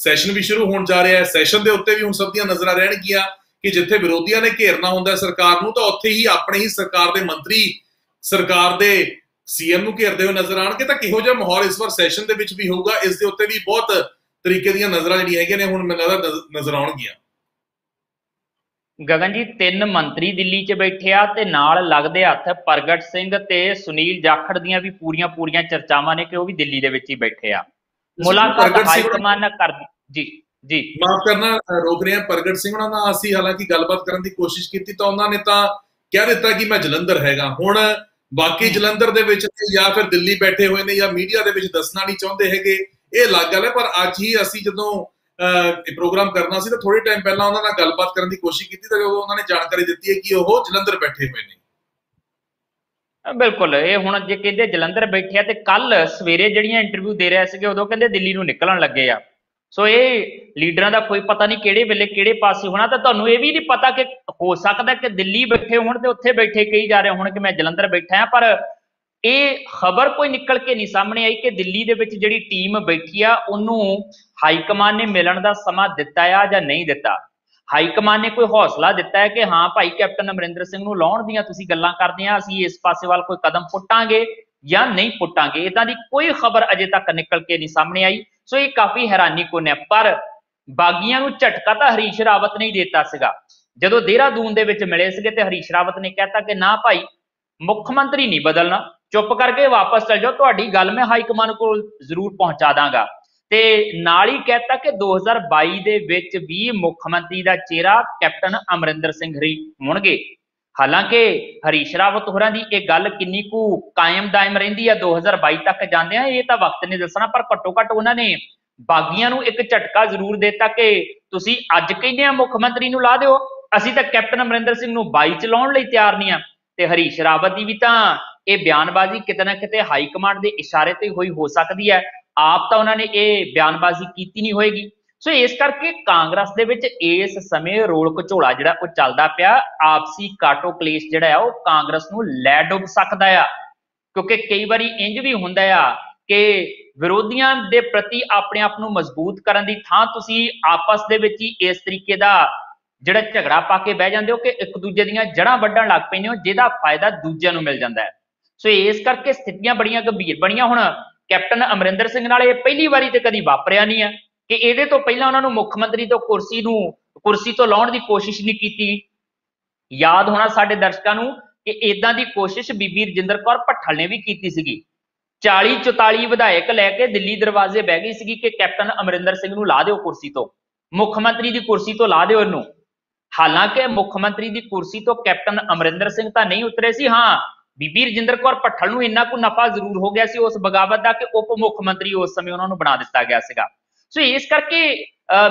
ਸੈਸ਼ਨ ਵੀ ਸ਼ੁਰੂ ਹੋਣ ਜਾ ਰਿਹਾ ਹੈ। ਸੈਸ਼ਨ ਦੇ ਉੱਤੇ ਵੀ ਹੁਣ ਸਭ ਦੀਆਂ ਨਜ਼ਰਾਂ ਰਹਿਣਗੀਆਂ ਕਿ ਜਿੱਥੇ ਵਿਰੋਧੀਆਂ ਨੇ ਘੇਰਨਾ ਹੁੰਦਾ ਸਰਕਾਰ ਨੂੰ ਤਾਂ ਉੱਥੇ ਹੀ ਆਪਣੇ ਹੀ ਸਰਕਾਰ ਦੇ ਮੰਤਰੀ ਸਰਕਾਰ ਦੇ ਸੀਐਮ ਨੂੰ ਘੇਰਦੇ ਹੋਏ ਨਜ਼ਰ ਆਣਗੇ। ਤਾਂ ਕਿਹੋ ਜਿਹਾ ਮਾਹੌਲ ਇਸ ਵਾਰ ਸੈਸ਼ਨ ਦੇ ਵਿੱਚ ਵੀ ਹੋਊਗਾ, ਇਸ ਦੇ ਉੱਤੇ ਵੀ ਬਹੁਤ ਤਰੀਕੇ ਦੀਆਂ ਨਜ਼ਰਾਂ ਜਿਹੜੀਆਂ ਹੈਗੀਆਂ ਨੇ ਹੁਣ ਮੈਨੂੰ ਲੱਗਦਾ ਨਜ਼ਰ ਆਉਣਗੀਆਂ। ਗਗਨ ਜੀ ਤਿੰਨ ਮੰਤਰੀ ਦਿੱਲੀ 'ਚ ਬੈਠੇ ਆ ਤੇ ਨਾਲ ਲੱਗਦੇ ਹੱਥ ਪ੍ਰਗਟ ਸਿੰਘ ਤੇ ਸੁਨੀਲ ਜਾਖੜ ਦੀਆਂ ਵੀ ਪੂਰੀਆਂ ਪੂਰੀਆਂ ਚਰਚਾਵਾਂ ਨੇ ਕਿ ਉਹ ਵੀ ਦਿੱਲੀ ਦੇ ਵਿੱਚ ਹੀ ਬੈਠੇ ਆ। ਮੁਲਾਕਾਤ ਹਾਈਕਮਾਨ ਨਾਲ ਕਰ ਜੀ ਜੀ ਮਾਫ ਕਰਨਾ ਰੋਕ ਰਹੇ ਹਾਂ। ਪ੍ਰਗਟ ਸਿੰਘ ਉਹਨਾਂ ਨਾਲ ਅਸੀਂ ਹਾਲਾਂਕਿ ਗੱਲਬਾਤ ਕਰਨ ਦੀ ਕੋਸ਼ਿਸ਼ ਕੀਤੀ ਤਾਂ ਉਹਨਾਂ ਨੇ ਤਾਂ ਕਹਿ ਦਿੱਤਾ ਕਿ ਮੈਂ ਜਲੰਧਰ ਹੈਗਾ। ਹੁਣ ਬਾਕੀ ਜਲੰਧਰ ਦੇ ਵਿੱਚ ਜਾਂ ਫਿਰ ਦਿੱਲੀ ਬੈਠੇ ਹੋਏ ਨੇ ਜਾਂ ਮੀਡੀਆ ਦੇ ਵਿੱਚ ਦੱਸਣਾ ਨਹੀਂ ਚਾਹੁੰਦੇ ਹੈਗੇ, ਇਹ ਅਲੱਗ ਗੱਲ ਹੈ। ਪਰ ਅੱਜ ਹੀ ਅਸੀਂ ਜਦੋਂ ਪ੍ਰੋਗਰਾਮ ਕਰਨਾ ਸੀ ਤਾਂ ਥੋੜੇ ਟਾਈਮ ਪਹਿਲਾਂ ਉਹਨਾਂ ਨਾਲ ਗੱਲਬਾਤ ਕਰਨ ਦੀ ਕੋਸ਼ਿਸ਼ ਕੀਤੀ ਤਾਂ ਜਦੋਂ ਉਹਨਾਂ ਨੇ ਜਾਣਕਾਰੀ ਦਿੱਤੀ ਹੈ ਕਿ ਉਹ ਜਲੰਧਰ ਬੈਠੇ ਹੋਏ ਨੇ। ਬਿਲਕੁਲ, ਇਹ ਹੁਣ ਜੇ ਕਹਿੰਦੇ ਜਲੰਧਰ ਬੈਠੇ ਆ ਤੇ ਕੱਲ ਸਵੇਰੇ ਜਿਹੜੀਆਂ ਇੰਟਰਵਿਊ ਦੇ ਰਹੇ ਸੀਗੇ ਉਦੋਂ ਕਹਿੰਦੇ ਦਿੱਲੀ ਨੂੰ ਨਿਕਲਣ ਲੱਗੇ ਆ। ਸੋ ਇਹ ਲੀਡਰਾਂ ਦਾ ਕੋਈ ਪਤਾ ਨਹੀਂ ਕਿਹੜੇ ਵੇਲੇ ਕਿਹੜੇ ਪਾਸੇ ਹੋਣਾ। ਤਾਂ ਤੁਹਾਨੂੰ ਇਹ ਵੀ ਨਹੀਂ ਪਤਾ ਕਿ ਹੋ ਸਕਦਾ ਕਿ ਦਿੱਲੀ ਬੈਠੇ ਹੋਣ ਤੇ ਉੱਥੇ ਬੈਠੇ ਕਹੀ ਜਾ ਰਹੇ ਹੋਣ ਕਿ ਮੈਂ ਜਲੰਧਰ ਬੈਠਾ ਆ। ਪਰ ਇਹ ਖਬਰ ਕੋਈ ਨਿਕਲ ਕੇ ਨਹੀਂ ਸਾਹਮਣੇ ਆਈ ਕਿ ਦਿੱਲੀ ਦੇ ਵਿੱਚ ਜਿਹੜੀ ਟੀਮ ਬੈਠੀ ਆ ਉਹਨੂੰ ਹਾਈਕਮਾਨ ਨੇ ਮਿਲਣ ਦਾ ਸਮਾਂ ਦਿੱਤਾ ਆ ਜਾਂ ਨਹੀਂ ਦਿੱਤਾ। ਹਾਈਕਮਾਨ ਨੇ ਕੋਈ ਹੌਸਲਾ ਦਿੱਤਾ ਹੈ ਕਿ ਹਾਂ ਭਾਈ ਕੈਪਟਨ ਅਮਰਿੰਦਰ ਸਿੰਘ ਨੂੰ ਲਾਉਣ ਦੀਆਂ ਤੁਸੀਂ ਗੱਲਾਂ ਕਰਦੇ ਆ, ਅਸੀਂ ਇਸ ਪਾਸੇ ਵੱਲ ਕੋਈ ਕਦਮ ਪੁੱਟਾਂਗੇ ਜਾਂ ਨਹੀਂ ਪੁੱਟਾਂਗੇ। ਇਦਾਂ ਦੀ ਕੋਈ ਖਬਰ ਅਜੇ ਤੱਕ ਨਿਕਲ ਕੇ ਨਹੀਂ ਸਾਹਮਣੇ ਆਈ। ਸੋ ਇਹ ਕਾਫੀ ਹੈਰਾਨੀ ਕੋਨ ਹੈ। ਪਰ ਬਾਗੀਆਂ ਨੂੰ ਝਟਕਾ ਤਾਂ ਹਰੀਸ਼ ਰਾਵਤ ਨੇ ਹੀ ਦਿੱਤਾ ਸੀਗਾ ਜਦੋਂ ਦੇਹਰਾਦੂਨ ਦੇ ਵਿੱਚ ਮਿਲੇ ਸੀਗੇ ਤੇ ਹਰੀਸ਼ ਰਾਵਤ ਨੇ ਕਹਿਤਾ ਕਿ ਨਾ ਭਾਈ ਮੁੱਖ ਮੰਤਰੀ ਨਹੀਂ ਬਦਲਣਾ, ਚੁੱਪ ਕਰਕੇ ਵਾਪਸ ਚਲ ਜਾਓ, ਤੁਹਾਡੀ ਗੱਲ ਮੈਂ ਹਾਈਕਮਾਨ ਕੋਲ ਜ਼ਰੂਰ ਪਹੁੰਚਾ ਦਾਂਗਾ। ते नाल ही कहता कि दो हज़ार बाईस ਦੇ ਵਿੱਚ भी मुख्यमंत्री का चेहरा कैप्टन अमरिंदर सिंह ही होणगे। हालांकि हरीश रावत होरां दी इह गल किन्नी कु कायम दायम रहिंदी आ दो हज़ार बाईस तक जांदे आ, इह तां वक्त ने दसणा, पर घट्टो घट्ट उन्हां ने बागियां नूं इक झटका जरूर देता कि तुसीं अज कहने आ मुख्यमंत्री नूं ला दिओ, असीं तां कैप्टन अमरिंदर सिंह नूं बाईस च लाउण लई तैयार नहीं आ। ते हरीश रावत दी भी तां इह बयानबाजी किते ना किते हाई कमांड दे इशारे ते होई हो सकदी है, आप तो उन्होंने ये बयानबाजी की नहीं होएगी। सो इस करके कांग्रेस दे विच इस समय रोल घचोला जिहड़ा ओह चलदा पिया, आपसी काटो कलेश जिहड़ा ओह कांग्रेस नूं लै डुब सकदा आ, क्योंकि कई बारी इंज भी हुंदा आ कि विरोधियां दे प्रति अपने आप नूं मजबूत करन दी थां तुसीं आपस दे विच ही इस तरीके दा जिहड़ा झगड़ा पा के बह जांदे हो कि एक दूजे दीयां जड़ां वड्डण लग पैंदे हो, जिहदा फायदा दूजिआं नूं मिल जांदा है। सो इस करके स्थितियां बड़ियां गंभीर बणीਆਂ। हुण कैप्टन अमरिंदर सिंह नाल ये पहली बारी तो कभी वापरिया नहीं है कि इहदे तो पहलां उन्हां नूं मुख्यमंत्री तो कुर्सी नूं कुर्सी तो लाउण दी कोशिश नहीं कीती। याद होना साडे दर्शकां नूं कि इदां दी कोशिश बीबी राजिंदर कौर भट्ठल ने भी कीती सीगी। चालीस चौताली विधायक लैके दिल्ली दरवाजे बह गई सीगी कि कैप्टन अमरिंदर सिंह नूं ला दिओ कुर्सी तो, मुख्यमंत्री दी कुर्सी तो ला दिओ इहनूं। हालांकि मुख्यमंत्री दी कुर्सी तो कैप्टन अमरिंदर सिंह तां नहीं उतरे सी, हाँ बीबी राजिंदर कौर भट्ठल नूं इन्ना को नफा जरूर हो गया सी उस बगावत का कि उप मुख्यमंत्री उस समय उन्होंने बना दिता गया सीगा। सो इस करके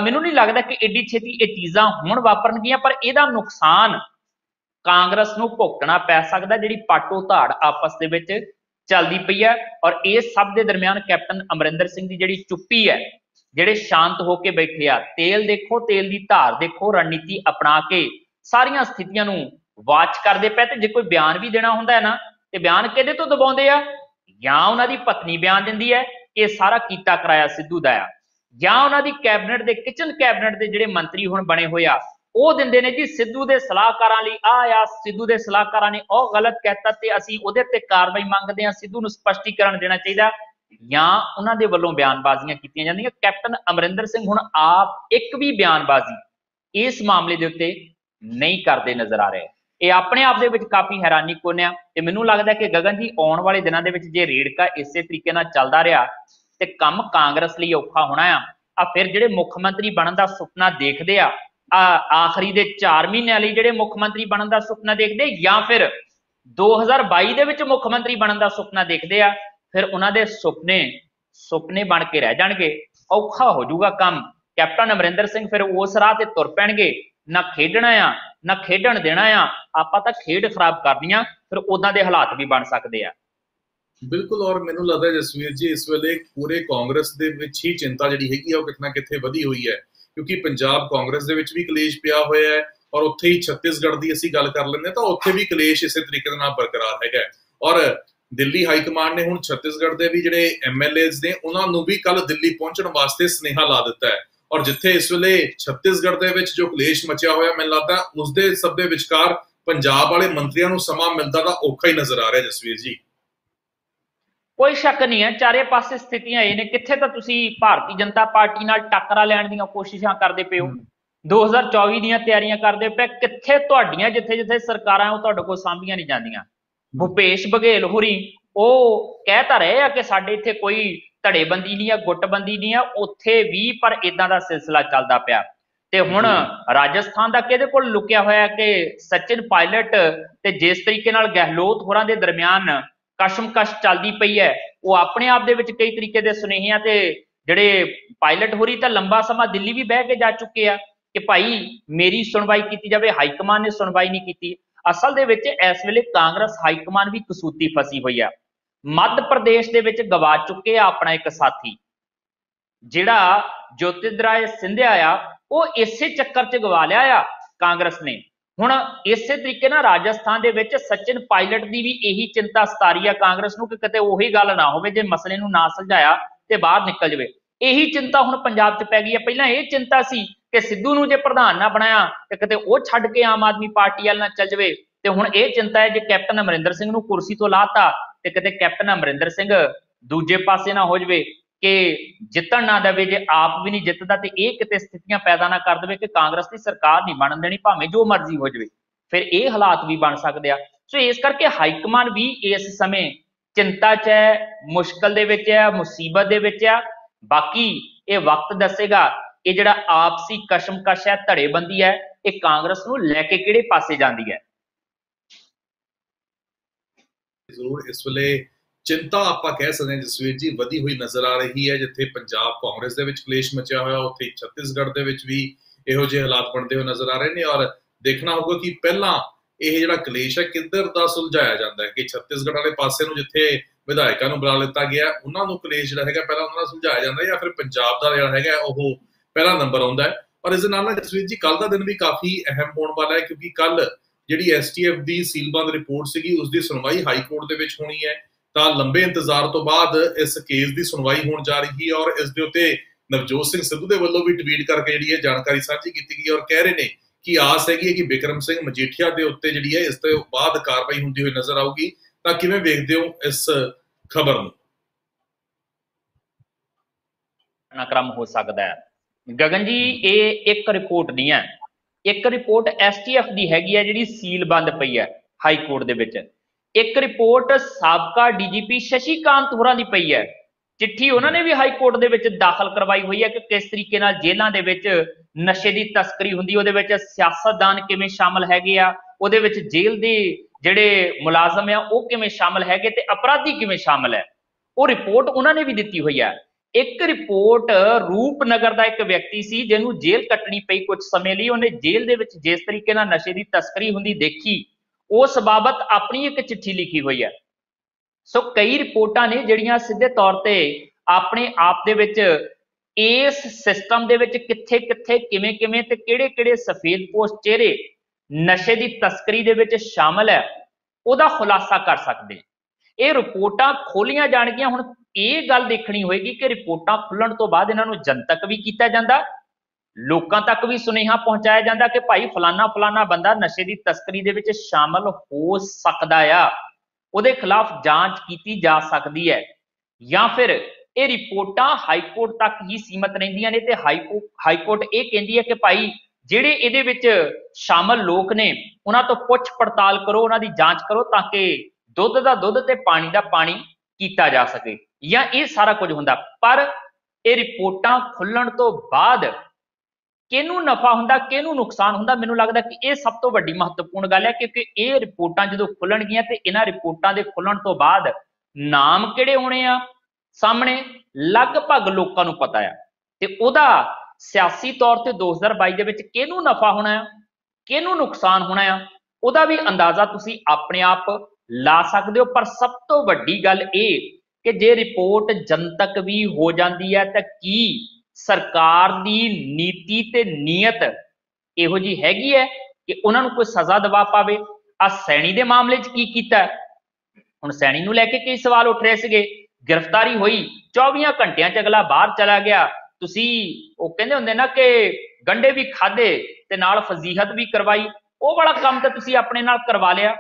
मैनूं नहीं लगता कि एडी छेती ये चीज़ां हुण वापरनगियां, पर इहदा नुकसान कांग्रेस नूं भुगतना पै सकदा जिहड़ी पाटो धाड़ आपस दे विच चलदी पई है। और इस सब के दरम्यान कैप्टन अमरिंदर सिंह दी जिहड़ी चुप्पी है, जिहड़े शांत होकर बैठे आ, तेल देखो तेल की धार देखो, रणनीति अपना के सारियां स्थितियां नूं वाच करते पे। तो जो कोई बयान भी देना होंदा है ना, तो बयान किहदे तो दबाउंदे आ, या उन्हां दी पत्नी बयान दिंदी है, ये सारा कीता कराया सिद्धू दा, या उन्हां दी कैबिनेट दे किचन कैबिनेट दे जिहड़े मंत्री हुण बने होए आ ओह दिंदे ने जी सिद्धू दे सलाहकारां लई आ आ, सिद्धू दे सलाहकारां ने ओह गलत कहता ते असीं ओहदे ते कार्रवाई मंगदे आ, सिद्धू नूं स्पष्टीकरण देना चाहीदा, या उन्हां दे वल्लों बयानबाजियां कीतीआं जांदियां। कैप्टन अमरिंदर सिंह हुण आप एक भी बयानबाजी इस मामले दे उत्ते नहीं करदे नज़र आ रहे। ये अपने आप दे काफ़ी हैरानी कोने आ ते मैनूं लगदा कि गगन जी आने वाले दिनों के जे रेड़का इसे तरीके नाल चलदा रहा ते कम कांग्रेस लई औखा होना आ। आ फिर जिहड़े मुख्यमंत्री बनन का सुपना देखते आ, आखिरी दे चार महीनों लई जिहड़े मुख्यमंत्री बनन का सुपना देखते, या फिर दो हज़ार बाई दे विच मुख्यमंत्री बनन का सुपना देखते आ, फिर उन्हां दे सुपने सुपने बन के रह जाणगे। औखा हो जाऊगा काम। कैप्टन अमरिंदर सिंह फिर उस राह ते तुर पैणगे, ना खेडना आ ना खेडण देना आ, आपां तां खेड खराब करनी आ, फिर उदां दे हालात भी बन सकदे आ। बिल्कुल। और मैनूं लगदा जसवीर जी इस वेले पूरे कांग्रेस दे विच ही चिंता जिहड़ी हैगी आ ओह कितना कित्थे वधी होई है, क्योंकि पंजाब कांग्रेस दे विच भी कलेश पिया होया है और उत्थे ही छत्तीसगढ़ दी असीं गल कर लैंदे तां उत्थे भी कलेश इसे तरीके नाल बरकरार हैगा। और दिल्ली हाईकमान ने हुण छत्तीसगढ़ दे भी जिहड़े एमएलएज ने उन्हां नूं भी कल दिल्ली पहुंचण वास्ते सनेहा ला दित्ता है। और जिथे इस वेले छत्तीसगढ़ दे विच जो कलेश मचिया होया, मैनूं लगदा उस दे सब दे विचकार पंजाब वाले मंत्रियों नूं समा मिलदा तां औखा ही नजर आ रहा है। जसवीर जी कोई शक नहीं है, चारे पासे स्थितियां इह ने, किथे तां तुसीं भारतीय जनता पार्टी नाल टक्करा लैण दीयां कोशिशां करदे पए हो, दो हज़ार चौबी दीयां तैयारियां करदे पए, किथे तुहाडीयां जिथे जिथे सरकारां ओह तुहाडे कोल साम्भीਆਂ नहीं जांदियां। भूपेश बघेल होरी ओह कह तां रहे आ कि साडे इत्थे कोई धड़ेबंदी नहीं है, गुटबंदी नहीं है, उत्थे भी पर इदां दा सिलसिला चलदा पिया। ते हुण राजस्थान दा किहदे कोल लुकिया होया कि सचिन पायलट ते जिस तरीके नाल गहलोत होरां दे दरमियान कशमकश चलदी पई है, वह अपने आप दे विच कई तरीके दे सुनेहियां ते जिहड़े पायलट होरी तां लंबा समा दिल्ली भी बह के जा चुके आ कि भाई मेरी सुनवाई कीती जावे, हाईकमान ने सुनवाई नहीं कीती। असल दे विच इस वेले कांग्रेस हाईकमान भी कसूती फसी होई है। मध्य प्रदेश दे विच गवा चुके आ अपना एक साथी जिहड़ा ज्योतिराय सिंधिया आ, वह इसे चक्कर च गवा लिया आ कांग्रेस ने। हुण इसे तरीके नाल राजस्थान दे विच सचिन पायलट दी भी यही चिंता सतारी आ कांग्रेस नूं कि किते उही गल ना होवे जे मसले नूं ना सुलझाया ते बाहर निकल जाए। यही चिंता हुण पंजाब च पै गई है। पहलां यह चिंता सी कि सिद्धू नूं जे प्रधान ना बनाया ते किते वह छड्ड के आम आदमी पार्टी वाल ना चल जाए, ते हुण यह चिंता है जे कैप्टन अमरिंदर सिंह नूं कुर्सी तो लाता ते किते कैप्टन अमरिंदर सिंह दूजे पासे ना हो जाए कि जितण ना देवे, जे आप भी नहीं जितदा ते इह किते स्थितियां पैदा ना कर देवे कि कांग्रेस की सरकार नहीं बनन देनी भावें जो मर्जी हो जाए, फिर ये हालात भी बन सकदे आ। सो इस करके हाईकमान भी इस समय चिंता च है, मुश्किल दे विच है, मुसीबत दे विच है। बाकी यह वक्त दसेगा कि जिहड़ा आपसी कशमकश है, धड़ेबंदी है, यह कांग्रेस नूं लैके किहड़े पासे जांदी है। जरूर इस वेले चिंता आपां कह सकते हैं जसवीर जी वधी हुई नजर आ रही है। जिथे पंजाब कांग्रेस दे विच कलेश मचा होया, उत्थे छत्तीसगढ़ दे विच भी इहो जिहे हालात बनते हुए नजर आ रहे हैं। और देखना होगा कि पहला यह जिहड़ा कलेश है किधर दा सुलझाया जाता है कि छत्तीसगढ़ वाले पासे नूं जिथे विधायकों को बुला लिता गया, उन्हां नूं कलेश जिहड़ा हैगा पहला उन्हां नाल सुलझाया जाता है, या फिर पंजाब दा जिहड़ा हैगा ओह पहला नंबर आउंदा है। और इस दे नाल नाल जसवीर जी कल दा दिन भी काफ़ी अहम होने वाला है, क्योंकि कल जिहड़ी एसटीएफ दी सीलबंद रिपोर्ट सीगी उसकी सुनवाई हाई कोर्ट दे विच होनी है। तो लंबे इंतजार तो बाद इस केस की सुनवाई होने जा रही है। और इस दे उत्ते नवजोत सिंह सिद्धू के वल्लों भी ट्वीट करके जी जानकारी साझी की गई और कह रहे हैं कि आस हैगी कि बिक्रम सिंह मजीठिया के उत्ते जी है इस बाद कार्रवाई होंदी हुई नजर आऊगी। तो किवें देखते हो इस खबर नूं? घटनाक्रम हो सकता है गगन जी, ये एक रिपोर्ट नहीं है, एक रिपोर्ट एस टी एफ की हैगी है जिहड़ी सीलबंद पई है हाई कोर्ट दे विच। एक रिपोर्ट साबका डीजीपी शशिकांत होरां दी पई है, चिट्ठी उन्होंने भी हाई कोर्ट दे विच दाखल करवाई हुई है कि किस तरीके नाल जेलां दे विच नशे की तस्करी हुंदी, उहदे विच सियासतदान किवें शामिल हैगे आ, उहदे विच जेल दे जिहड़े मुलाजम आ उह किवें शामिल हैगे ते अपराधी किवें शामिल है, वो रिपोर्ट उन्होंने भी दित्ती हुई है। एक रिपोर्ट रूपनगर का एक व्यक्ति सी जिहनूं जेल कट्टणी पई कुछ समय लई, उहने जेल दे विच जिस तरीके नाल नशे की तस्करी हुंदी देखी उस बाबत अपनी एक चिट्ठी लिखी हुई है। सो कई रिपोर्टां ने जिहड़ियां सीधे तौर ते अपने आप दे विच इस सिस्टम दे विच किथे किथे किवें किवें ते किहड़े किहड़े सफेद पोश चेहरे नशे दी तस्करी दे विच शामिल है उहदा खुलासा कर सकदे। ये रिपोर्टां खोलियां जाणगियां। हुण ये गल देखनी होएगी कि रिपोर्टां खुल्लण तो बाद इन्हां नूं जनतक भी कीता जांदा, लोगों तक भी सुनेहा पहुंचाया जाता कि भाई फलाना फलाना बंदा नशे की तस्करी दे विच शामिल हो सकता है, उहदे खिलाफ जांच की जा सकती है, या फिर ये रिपोर्टां हाईकोर्ट तक ही सीमित रहिंदियां ने। ते हाईको हाईकोर्ट ये कहती है कि भाई जिहड़े इहदे विच शामिल लोग ने उन्हां तो पुछ पड़ताल करो, उन्हां दी जांच करो, ताकि दुध का दुध ते पानी का पानी किया जा सके, या ये सारा कुछ हुंदा। पर ये रिपोर्टां खुल्लण तो बाद किनू नफा हुंदा किनू नुकसान हुंदा, मैनूं लगदा कि यह सब तो वड्डी महत्वपूर्ण गल है, क्योंकि यह रिपोर्टां जदों खुलणगीआं ते इन्हां रिपोर्टां दे खुलण तो बाद नाम किहड़े होणे आ सामणे लगभग लोकां नूं पता आ, ते उहदा सियासी तौर ते दो हज़ार बाईस दे विच किनू नफा होणा है किनू नुकसान होणा है उहदा भी अंदाज़ा तुसीं अपने आप ला सकदे हो। पर सब तो वड्डी गल इह कि जे रिपोर्ट जनतक भी हो जांदी है तां की सरकार दी नीति ते नीयत इहो जी हैगी है कि उन्हां नूं कोई सज़ा दवा पावे। आ सैणी दे मामले च की कीता, हुण सैणी नूं लैके कई सवाल उठ रहे सीगे, गिरफ्तारी होई चौबीस घंटियां च अगला बाहर चला गया। तुसी वो कहंदे हुंदे ना कि गंढे भी खाधे ते नाल फजीहत भी करवाई, वो वाला काम तां तुसी अपने नाल करवा लिया।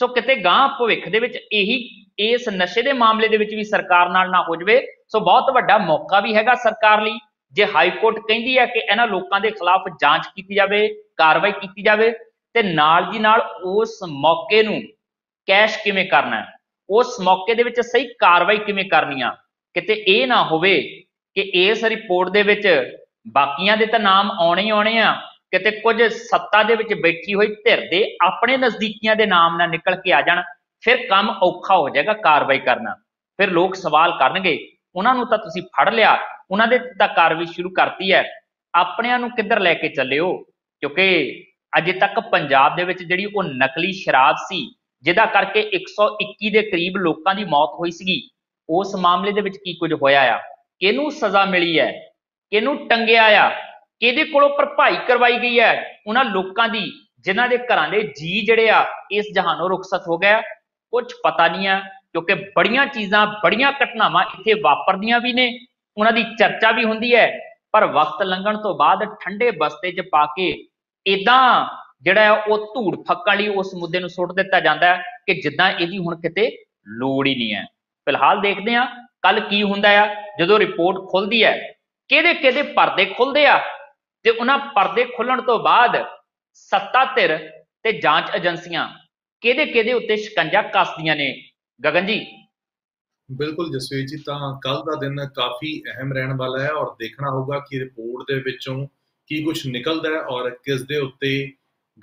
सो किते गांह भविख दे विच इही इस नशे दे मामले दे विच भी सरकार नाल ना हो जावे। सो बहुत वड्डा मौका भी हैगा सरकार लई, जे हाई कोर्ट कहती है कि इन्हां लोगों के खिलाफ जांच की जाए, कार्रवाई की जाए, तो नाल दी नाल उस मौके नूं कैश किवें करना, उस मौके दे विच सही कार्रवाई किवें करनी आ, किते इह ना होवे कि इस रिपोर्ट दे विच बाकियां दे तां नाम आउणे ही आउणे आ, किते कुछ सत्ता दे विच बैठी होई धिर दे अपने नज़दीकियां दे नाम ना निकल के आ जाण, फिर काम औखा हो जाएगा कार्रवाई करना। फिर लोग सवाल करनगे उन्हां नूं तां तुसीं फड़ लिया, उन्हां दे तां कार्रवाई शुरू करती है, अपणिआं नूं किधर लैके चले हो? क्योंकि अजे तक पंजाब दे विच जिहड़ी ओह नकली शराब सी जिहदा करके एक सौ इक्कीस दे करीब लोकां दी मौत होई सीगी, उस मामले दे विच की कुछ होया आ, किहनूं सज़ा मिली है, किहनूं टंगिया आ, किहदे कोलों भरपाई करवाई गई है उन्हां लोकां दी जिन्हां दे घरां दे जी जिहड़े आ इस जहानों रुखसत हो गया? कुछ पता नहीं है, क्योंकि बड़ियां चीज़ां बड़ियां घटनावां इत्थे वापरदियां भी ने, उन्हां दी चर्चा भी हुंदी है, पर वक्त लंघण तो बाद ठंडे बस्ते च पा के इदां जिहड़ा ओह धूड़ फक्कण लई उस मुद्दे नूं सुट दित्ता जांदा है कि जिद्दां इहदी हुण किते लोड़ ही नहीं है। फिलहाल देखदे आ कल की हुंदा आ जदों रिपोर्ट खुलदी है, किहदे किहदे परदे खुलदे आ ते उन्हां परदे खुल्लण तो बाद सत्ता धिर ते जांच एजेंसियां किहदे किहदे उत्ते शिकंजा कसदियां ने। गगन जी ਬਿਲਕੁਲ ਜਸਵੀਰ ਜੀ, ਤਾਂ ਕੱਲ ਦਾ ਦਿਨ ਕਾਫੀ ਅਹਿਮ ਰਹਿਣ ਵਾਲਾ ਹੈ ਔਰ ਦੇਖਣਾ ਹੋਊਗਾ ਕਿ ਰਿਪੋਰਟ ਦੇ ਵਿੱਚੋਂ ਕੀ ਕੁਝ ਨਿਕਲਦਾ ਹੈ ਔਰ ਕਿਸ ਦੇ ਉੱਤੇ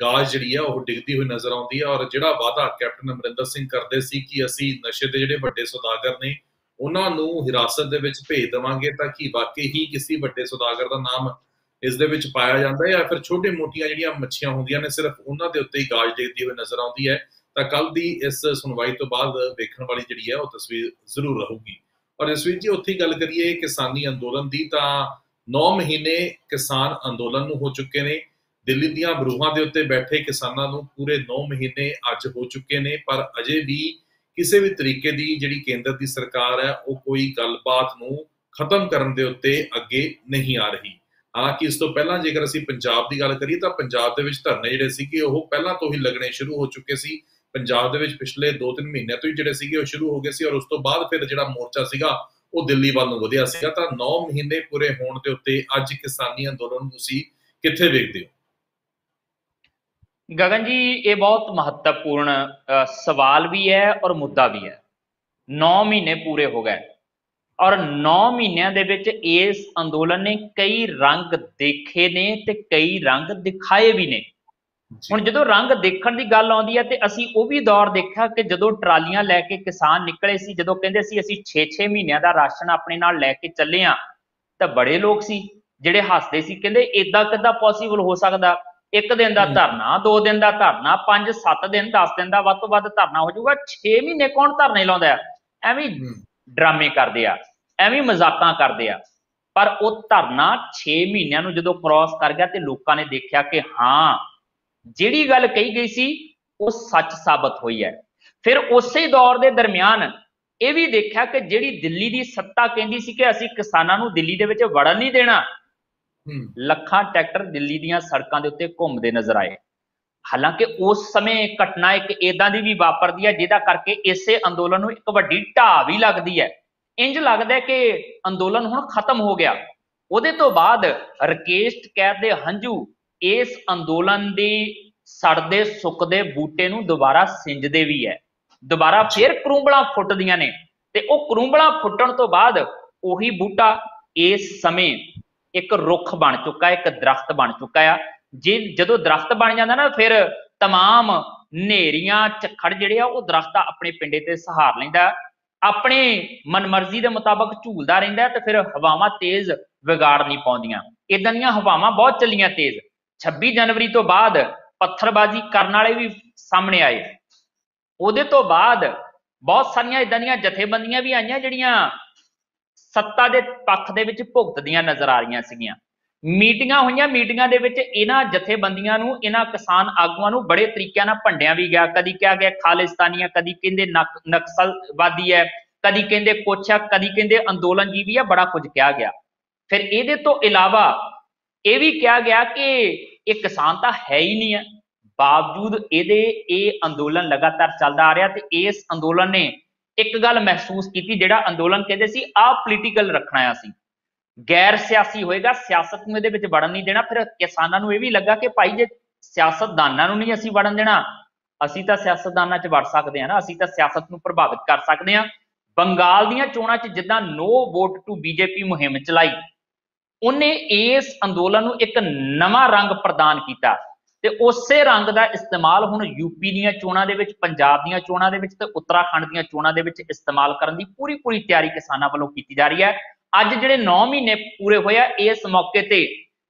ਗਾਜ ਜਿਹੜੀ ਆ ਉਹ ਡਿੱਗਦੀ ਹੋਈ ਨਜ਼ਰ ਆਉਂਦੀ ਹੈ। ਔਰ ਜਿਹੜਾ ਵਾਅਦਾ ਕੈਪਟਨ ਅਮਰਿੰਦਰ ਸਿੰਘ ਕਰਦੇ ਸੀ ਕਿ ਅਸੀਂ ਨਸ਼ੇ ਦੇ ਜਿਹੜੇ ਵੱਡੇ ਸੌਦਾਗਰ ਨੇ ਉਹਨਾਂ ਨੂੰ ਹਿਰਾਸਤ ਦੇ ਵਿੱਚ ਭੇਜ ਦੇਵਾਂਗੇ, ਤਾਂ ਕੀ ਵਾਕਈ ਹੀ ਕਿਸੇ ਵੱਡੇ ਸੌਦਾਗਰ ਦਾ ਨਾਮ ਇਸ ਦੇ ਵਿੱਚ ਪਾਇਆ ਜਾਂਦਾ ਹੈ ਜਾਂ ਫਿਰ ਛੋਟੇ ਮੋਟੀਆਂ ਜਿਹੜੀਆਂ ਮੱਛੀਆਂ ਹੁੰਦੀਆਂ ਨੇ ਸਿਰਫ ਉਹਨਾਂ ਦੇ ਉੱਤੇ ਹੀ ਗਾਜ ਡਿੱਗਦੀ ਹੋਈ ਨਜ਼ਰ ਆਉਂਦੀ ਹੈ। ਤਾਂ ਕੱਲ ਦੀ ਇਸ ਸੁਣਵਾਈ ਤੋਂ ਬਾਅਦ ਵੇਖਣ ਵਾਲੀ ਜਿਹੜੀ ਹੈ ਉਹ ਤਸਵੀਰ ਜ਼ਰੂਰ ਰਹੂਗੀ। ਔਰ ਜਸਵੀਰ ਜੀ ਉੱਥੇ ਗੱਲ ਕਰੀਏ ਕਿਸਾਨੀ ਅੰਦੋਲਨ ਦੀ, ਤਾਂ ਨੌ ਮਹੀਨੇ ਕਿਸਾਨ ਅੰਦੋਲਨ ਨੂੰ ਹੋ ਚੁੱਕੇ ਨੇ। ਦਿੱਲੀ ਦੀਆਂ ਬਰੂਹਾਂ ਦੇ ਉੱਤੇ ਬੈਠੇ ਕਿਸਾਨਾਂ ਨੂੰ ਪੂਰੇ ਨੌ ਮਹੀਨੇ ਅੱਜ ਹੋ ਚੁੱਕੇ ਨੇ, ਪਰ ਅਜੇ ਵੀ ਕਿਸੇ ਵੀ ਤਰੀਕੇ ਦੀ ਜਿਹੜੀ ਕੇਂਦਰ ਦੀ ਸਰਕਾਰ ਹੈ ਉਹ ਕੋਈ ਗੱਲਬਾਤ ਨੂੰ ਖਤਮ ਕਰਨ ਦੇ ਉੱਤੇ ਅੱਗੇ ਨਹੀਂ ਆ ਰਹੀ। ਹਾਲਾਂਕਿ ਇਸ ਤੋਂ ਪਹਿਲਾਂ ਜੇਕਰ ਅਸੀਂ ਪੰਜਾਬ ਦੀ ਗੱਲ ਕਰੀਏ ਤਾਂ ਪੰਜਾਬ ਦੇ ਵਿੱਚ ਧਰਨੇ ਜਿਹੜੇ ਸੀਗੇ ਉਹ ਪਹਿਲਾਂ ਤੋਂ ਹੀ ਲੱਗਣੇ ਸ਼ੁਰੂ ਹੋ ਚੁੱਕੇ ਸੀ। ਪੰਜਾਬ ਦੇ ਵਿੱਚ ਪਿਛਲੇ ਦੋ ਤਿੰਨ ਮਹੀਨਿਆਂ ਤੋਂ ਹੀ ਜਿਹੜੇ ਸੀਗੇ ਉਹ ਸ਼ੁਰੂ ਹੋ ਗਏ ਸੀ ਔਰ ਉਸ ਤੋਂ ਬਾਅਦ ਫਿਰ ਜਿਹੜਾ ਮੋਰਚਾ ਸੀਗਾ ਉਹ ਦਿੱਲੀ ਵੱਲ ਨੂੰ ਵਧਿਆ ਸੀਗਾ। ਤਾਂ ਨੌ ਮਹੀਨੇ ਪੂਰੇ ਹੋਣ ਦੇ ਉੱਤੇ ਅੱਜ ਕਿਸਾਨੀ ਅੰਦੋਲਨ ਤੁਸੀਂ ਕਿੱਥੇ ਵੇਖਦੇ ਹੋ? गगन जी, ये बहुत महत्वपूर्ण सवाल भी है और मुद्दा भी है। नौ महीने पूरे हो गए और नौ महीनों ਦੇ ਵਿੱਚ इस अंदोलन ने कई रंग देखे ने ते कई रंग दिखाए भी ने। ਹੁਣ ਜਦੋਂ ਰੰਗ ਦੇਖਣ ਦੀ ਗੱਲ ਆਉਂਦੀ ਹੈ ਤੇ ਅਸੀਂ ਉਹ ਵੀ ਦੌਰ ਦੇਖਿਆ ਕਿ ਜਦੋਂ ਟਰਾਲੀਆਂ ਲੈ ਕੇ ਕਿਸਾਨ ਨਿਕਲੇ ਸੀ, ਜਦੋਂ ਕਹਿੰਦੇ ਸੀ ਅਸੀਂ ਛੇ ਛੇ ਮਹੀਨਿਆਂ ਦਾ ਰਾਸ਼ਨ ਆਪਣੇ ਨਾਲ ਲੈ ਕੇ ਚੱਲੇ ਆ, ਤਾਂ ਬੜੇ ਲੋਕ ਸੀ ਜਿਹੜੇ ਹੱਸਦੇ ਸੀ, ਕਹਿੰਦੇ ਇਦਾਂ ਕਿੱਦਾਂ ਪੋਸੀਬਲ ਹੋ ਸਕਦਾ, ਇੱਕ ਦਿਨ ਦਾ ਧਰਨਾ, ਦੋ ਦਿਨ ਦਾ ਧਰਨਾ, ਪੰਜ ਸੱਤ ਦਿਨ ਦਸ ਦਿਨ ਦਾ ਵੱਧ ਤੋਂ ਵੱਧ ਧਰਨਾ ਹੋ ਜਾਊਗਾ, ਛੇ ਮਹੀਨੇ ਕੌਣ ਧਰਨੇ ਲਾਉਂਦਾ ਹੈ। ਐਵੇਂ ਡਰਾਮੇ ਕਰਦੇ ਆ, ਐਵੇਂ ਮਜ਼ਾਕਾਂ ਕਰਦੇ ਆ। ਪਰ ਉਹ ਧਰਨਾ ਛੇ ਮਹੀਨਿਆਂ ਨੂੰ ਜਦੋਂ ਕ੍ਰੋਸ ਕਰ ਗਿਆ ਤੇ ਲੋਕਾਂ ਨੇ ਦੇਖਿਆ ਕਿ ਹਾਂ, ਜਿਹੜੀ ਗੱਲ ਕਹੀ ਗਈ ਸੀ ਉਹ ਸੱਚ ਸਾਬਤ ਹੋਈ ਹੈ। ਫਿਰ ਉਸੇ ਦੌਰ ਦੇ ਦਰਮਿਆਨ ਇਹ ਵੀ ਦੇਖਿਆ ਕਿ ਜਿਹੜੀ ਦਿੱਲੀ ਦੀ ਸੱਤਾ ਕਹਿੰਦੀ ਸੀ ਕਿ ਅਸੀਂ ਕਿਸਾਨਾਂ ਨੂੰ ਦਿੱਲੀ ਦੇ ਵਿੱਚ ਵੜਨ ਨਹੀਂ ਦੇਣਾ, ਲੱਖਾਂ ਟਰੈਕਟਰ ਦਿੱਲੀ ਦੀਆਂ ਸੜਕਾਂ ਦੇ ਉੱਤੇ ਘੁੰਮਦੇ ਨਜ਼ਰ ਆਏ। ਹਾਲਾਂਕਿ ਉਸ ਸਮੇਂ ਘਟਨਾ ਇੱਕ ਇਦਾਂ ਦੀ ਵੀ ਵਾਪਰਦੀ ਹੈ ਜਿਹਦਾ ਕਰਕੇ ਇਸੇ ਅੰਦੋਲਨ ਨੂੰ ਇੱਕ ਵੱਡੀ ਢਾਹ ਵੀ ਲੱਗਦੀ ਹੈ। ਇੰਜ ਲੱਗਦਾ ਕਿ ਅੰਦੋਲਨ ਹੁਣ ਖਤਮ ਹੋ ਗਿਆ। ਉਹਦੇ ਤੋਂ ਬਾਅਦ ਰਾਕੇਸ਼ ਕੈਤ ਦੇ ਹੰਝੂ ਇਸ ਅੰਦੋਲਨ ਦੀ ਸੜਦੇ ਸੁੱਕਦੇ ਬੂਟੇ ਨੂੰ ਦੁਬਾਰਾ ਸਿੰਜਦੇ ਵੀ ਹੈ। ਦੁਬਾਰਾ ਫਿਰ ਕਰੂੰਬਲਾਂ ਫੁੱਟਦੀਆਂ ਨੇ ਤੇ ਉਹ ਕਰੂੰਬਲਾਂ ਫੁੱਟਣ ਤੋਂ ਬਾਅਦ ਉਹੀ ਬੂਟਾ ਇਸ ਸਮੇਂ ਇੱਕ ਰੁੱਖ ਬਣ ਚੁੱਕਾ, ਇੱਕ ਦਰਖਤ ਬਣ ਚੁੱਕਾ ਆ। ਜੇ ਜਦੋਂ ਦਰਖਤ ਬਣ ਜਾਂਦਾ ਨਾ, ਫਿਰ तमाम ਹਨੇਰੀਆਂ ਝੱਖੜ ਜਿਹੜੇ ਆ ਉਹ ਦਰਖਤ ਆਪਣੇ ਪਿੰਡੇ ਤੇ ਸਹਾਰ ਲੈਂਦਾ, ਆਪਣੇ ਮਨਮਰਜ਼ੀ ਦੇ ਮੁਤਾਬਕ ਝੂਲਦਾ ਰਹਿੰਦਾ ਤੇ ਫਿਰ ਹਵਾਵਾਂ ਤੇਜ਼ ਵਿਗਾੜ ਨਹੀਂ ਪਾਉਂਦੀਆਂ। ਇਦਾਂ ਦੀਆਂ ਹਵਾਵਾਂ ਬਹੁਤ ਚੱਲੀਆਂ ਤੇਜ਼। छब्बी जनवरी तो बाद पत्थरबाजी करने वाले भी सामने आए। उहदे तो बाद बहुत सारिया इदां दीयां जथेबंदियां भी आईयां जिहड़ियां सत्ता दे पक्ष दे विच भुगतदियां नजर आ रहियां सीगियां। मीटिंगां होईयां, मीटिंगां दे विच इन्हां जथेबंदियां नूं, इन्हां किसान आगूआं नूं बड़े तरीके नाल भंडिया भी गया। कदी कहा गया खालिस्तानी, कदी कहंदे नक्सलवादी है, कदी कहंदे कुछ है, कदी कहंदे अंदोलन जीवी है, बड़ा कुछ कहा गया। फिर इहदे तो इलावा यह भी कहा गया कि ਇਹ ਕਿਸਾਨ ਤਾਂ ਹੈ ਹੀ ਨਹੀਂ ਹੈ। ਬਾਵਜੂਦ ਇਹਦੇ ਇਹ ਅੰਦੋਲਨ ਲਗਾਤਾਰ ਚੱਲਦਾ ਆ ਰਿਹਾ ਤੇ ਇਸ ਅੰਦੋਲਨ ਨੇ ਇੱਕ ਗੱਲ ਮਹਿਸੂਸ ਕੀਤੀ, ਜਿਹੜਾ ਅੰਦੋਲਨ ਕਹਿੰਦੇ ਸੀ ਆ ਪੋਲੀਟੀਕਲ ਰੱਖਣਾ ਆ ਸੀ, ਗੈਰ ਸਿਆਸੀ ਹੋਏਗਾ, ਸਿਆਸਤ ਨੂੰ ਇਹਦੇ ਵਿੱਚ ਵੜਨ ਨਹੀਂ ਦੇਣਾ। ਫਿਰ ਕਿਸਾਨਾਂ ਨੂੰ ਇਹ ਵੀ ਲੱਗਾ ਕਿ ਭਾਈ ਜੇ ਸਿਆਸਤਦਾਨਾਂ ਨੂੰ ਨਹੀਂ ਅਸੀਂ ਵੜਨ ਦੇਣਾ, ਅਸੀਂ ਤਾਂ ਸਿਆਸਤਦਾਨਾਂ 'ਚ ਵੜ ਸਕਦੇ ਹਾਂ ਨਾ, ਅਸੀਂ ਤਾਂ ਸਿਆਸਤ ਨੂੰ ਪ੍ਰਭਾਵਿਤ ਕਰ ਸਕਦੇ ਹਾਂ। ਬੰਗਾਲ ਦੀਆਂ ਚੋਣਾਂ 'ਚ ਜਿੱਦਾਂ ਨੋ ਵੋਟ ਟੂ ਬੀਜੇਪੀ ਮੁਹਿੰਮ ਚਲਾਈ, ਉਹਨੇ ਇਸ ਅੰਦੋਲਨ ਨੂੰ ਇੱਕ ਨਵਾਂ ਰੰਗ ਪ੍ਰਦਾਨ ਕੀਤਾ ਤੇ ਉਸੇ ਰੰਗ ਦਾ ਇਸਤੇਮਾਲ ਹੁਣ ਯੂਪੀ ਦੀਆਂ ਚੋਣਾਂ ਦੇ ਵਿੱਚ, ਪੰਜਾਬ ਦੀਆਂ ਚੋਣਾਂ ਦੇ ਵਿੱਚ ਤੇ ਉੱਤਰਾਖੰਡ ਦੀਆਂ ਚੋਣਾਂ ਦੇ ਵਿੱਚ ਇਸਤੇਮਾਲ ਕਰਨ ਦੀ ਪੂਰੀ ਪੂਰੀ ਤਿਆਰੀ ਕਿਸਾਨਾਂ ਵੱਲੋਂ ਕੀਤੀ ਜਾ ਰਹੀ ਹੈ। ਅੱਜ ਜਿਹੜੇ ਨੌ ਮਹੀਨੇ ਪੂਰੇ ਹੋਏ ਆ, ਇਸ ਮੌਕੇ ਤੇ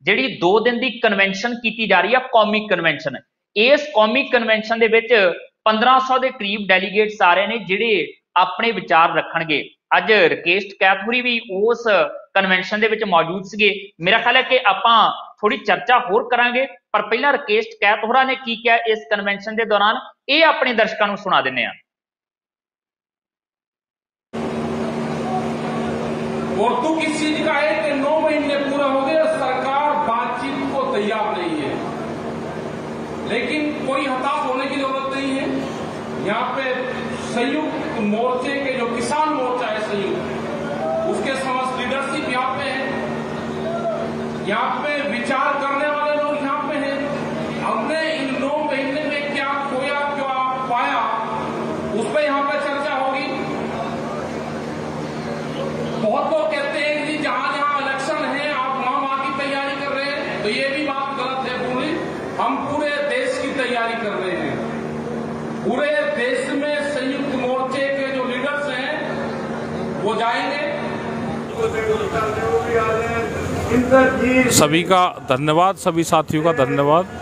ਜਿਹੜੀ ਦੋ ਦਿਨ ਦੀ ਕਨਵੈਨਸ਼ਨ ਕੀਤੀ ਜਾ ਰਹੀ ਹੈ, ਕੌਮੀ ਕਨਵੈਨਸ਼ਨ। ਇਸ ਕੌਮੀ ਕਨਵੈਨਸ਼ਨ ਦੇ ਵਿੱਚ ਪੰਦਰਾਂ ਸੌ ਦੇ ਕਰੀਬ ਡੈਲੀਗੇਟਸ ਆ ਰਹੇ ਨੇ ਜਿਹੜੇ ਆਪਣੇ ਵਿਚਾਰ ਰੱਖਣਗੇ। ਅੱਜ ਰਾਕੇਸ਼ ਕੈਤ ਹੋਰੀ ਵੀ ਉਸ ਕਨਵੈਨਸ਼ਨ ਦੇ ਵਿੱਚ ਮੌਜੂਦ ਸੀਗੇ। ਮੇਰਾ ਖਿਆਲ ਹੈ ਕਿ ਆਪਾਂ ਥੋੜੀ ਚਰਚਾ ਹੋਰ ਕਰਾਂਗੇ, ਪਰ ਪਹਿਲਾਂ ਰਾਕੇਸ਼ ਕੈਤ ਹੋਰਾਂ ਨੇ ਕੀ ਕਿਹਾ ਇਸ ਕਨਵੈਨਸ਼ਨ ਦੇ ਦੌਰਾਨ, ਇਹ ਆਪਣੇ ਦਰਸ਼ਕਾਂ ਨੂੰ ਸੁਣਾ ਦਿੰਨੇ ਆ। और दुख इस चीज का है कि नौ महीने पूरा हो गए, सरकार बातचीत को तैयार नहीं है, लेकिन कोई हताश होने की जरूरत नहीं है। यहाँ पे संयुक्त मोर्चे के जो किसान मोर्चा है संयुक्त, उसके समस्त लीडरशिप यहाँ पे है, यहाँ पे विचार करने वाले लोग यहाँ पे हैं। हमने इन नौ महीने में क्या खोया, क्या पाया, उस पर यहाँ पे चर्चा होगी। तैयारी कर रहे हैं। पूरे देश में संयुक्त मोर्चे के जो लीडर्स हैं वो जाएंगे। सभी का धन्यवाद, सभी साथियों का धन्यवाद।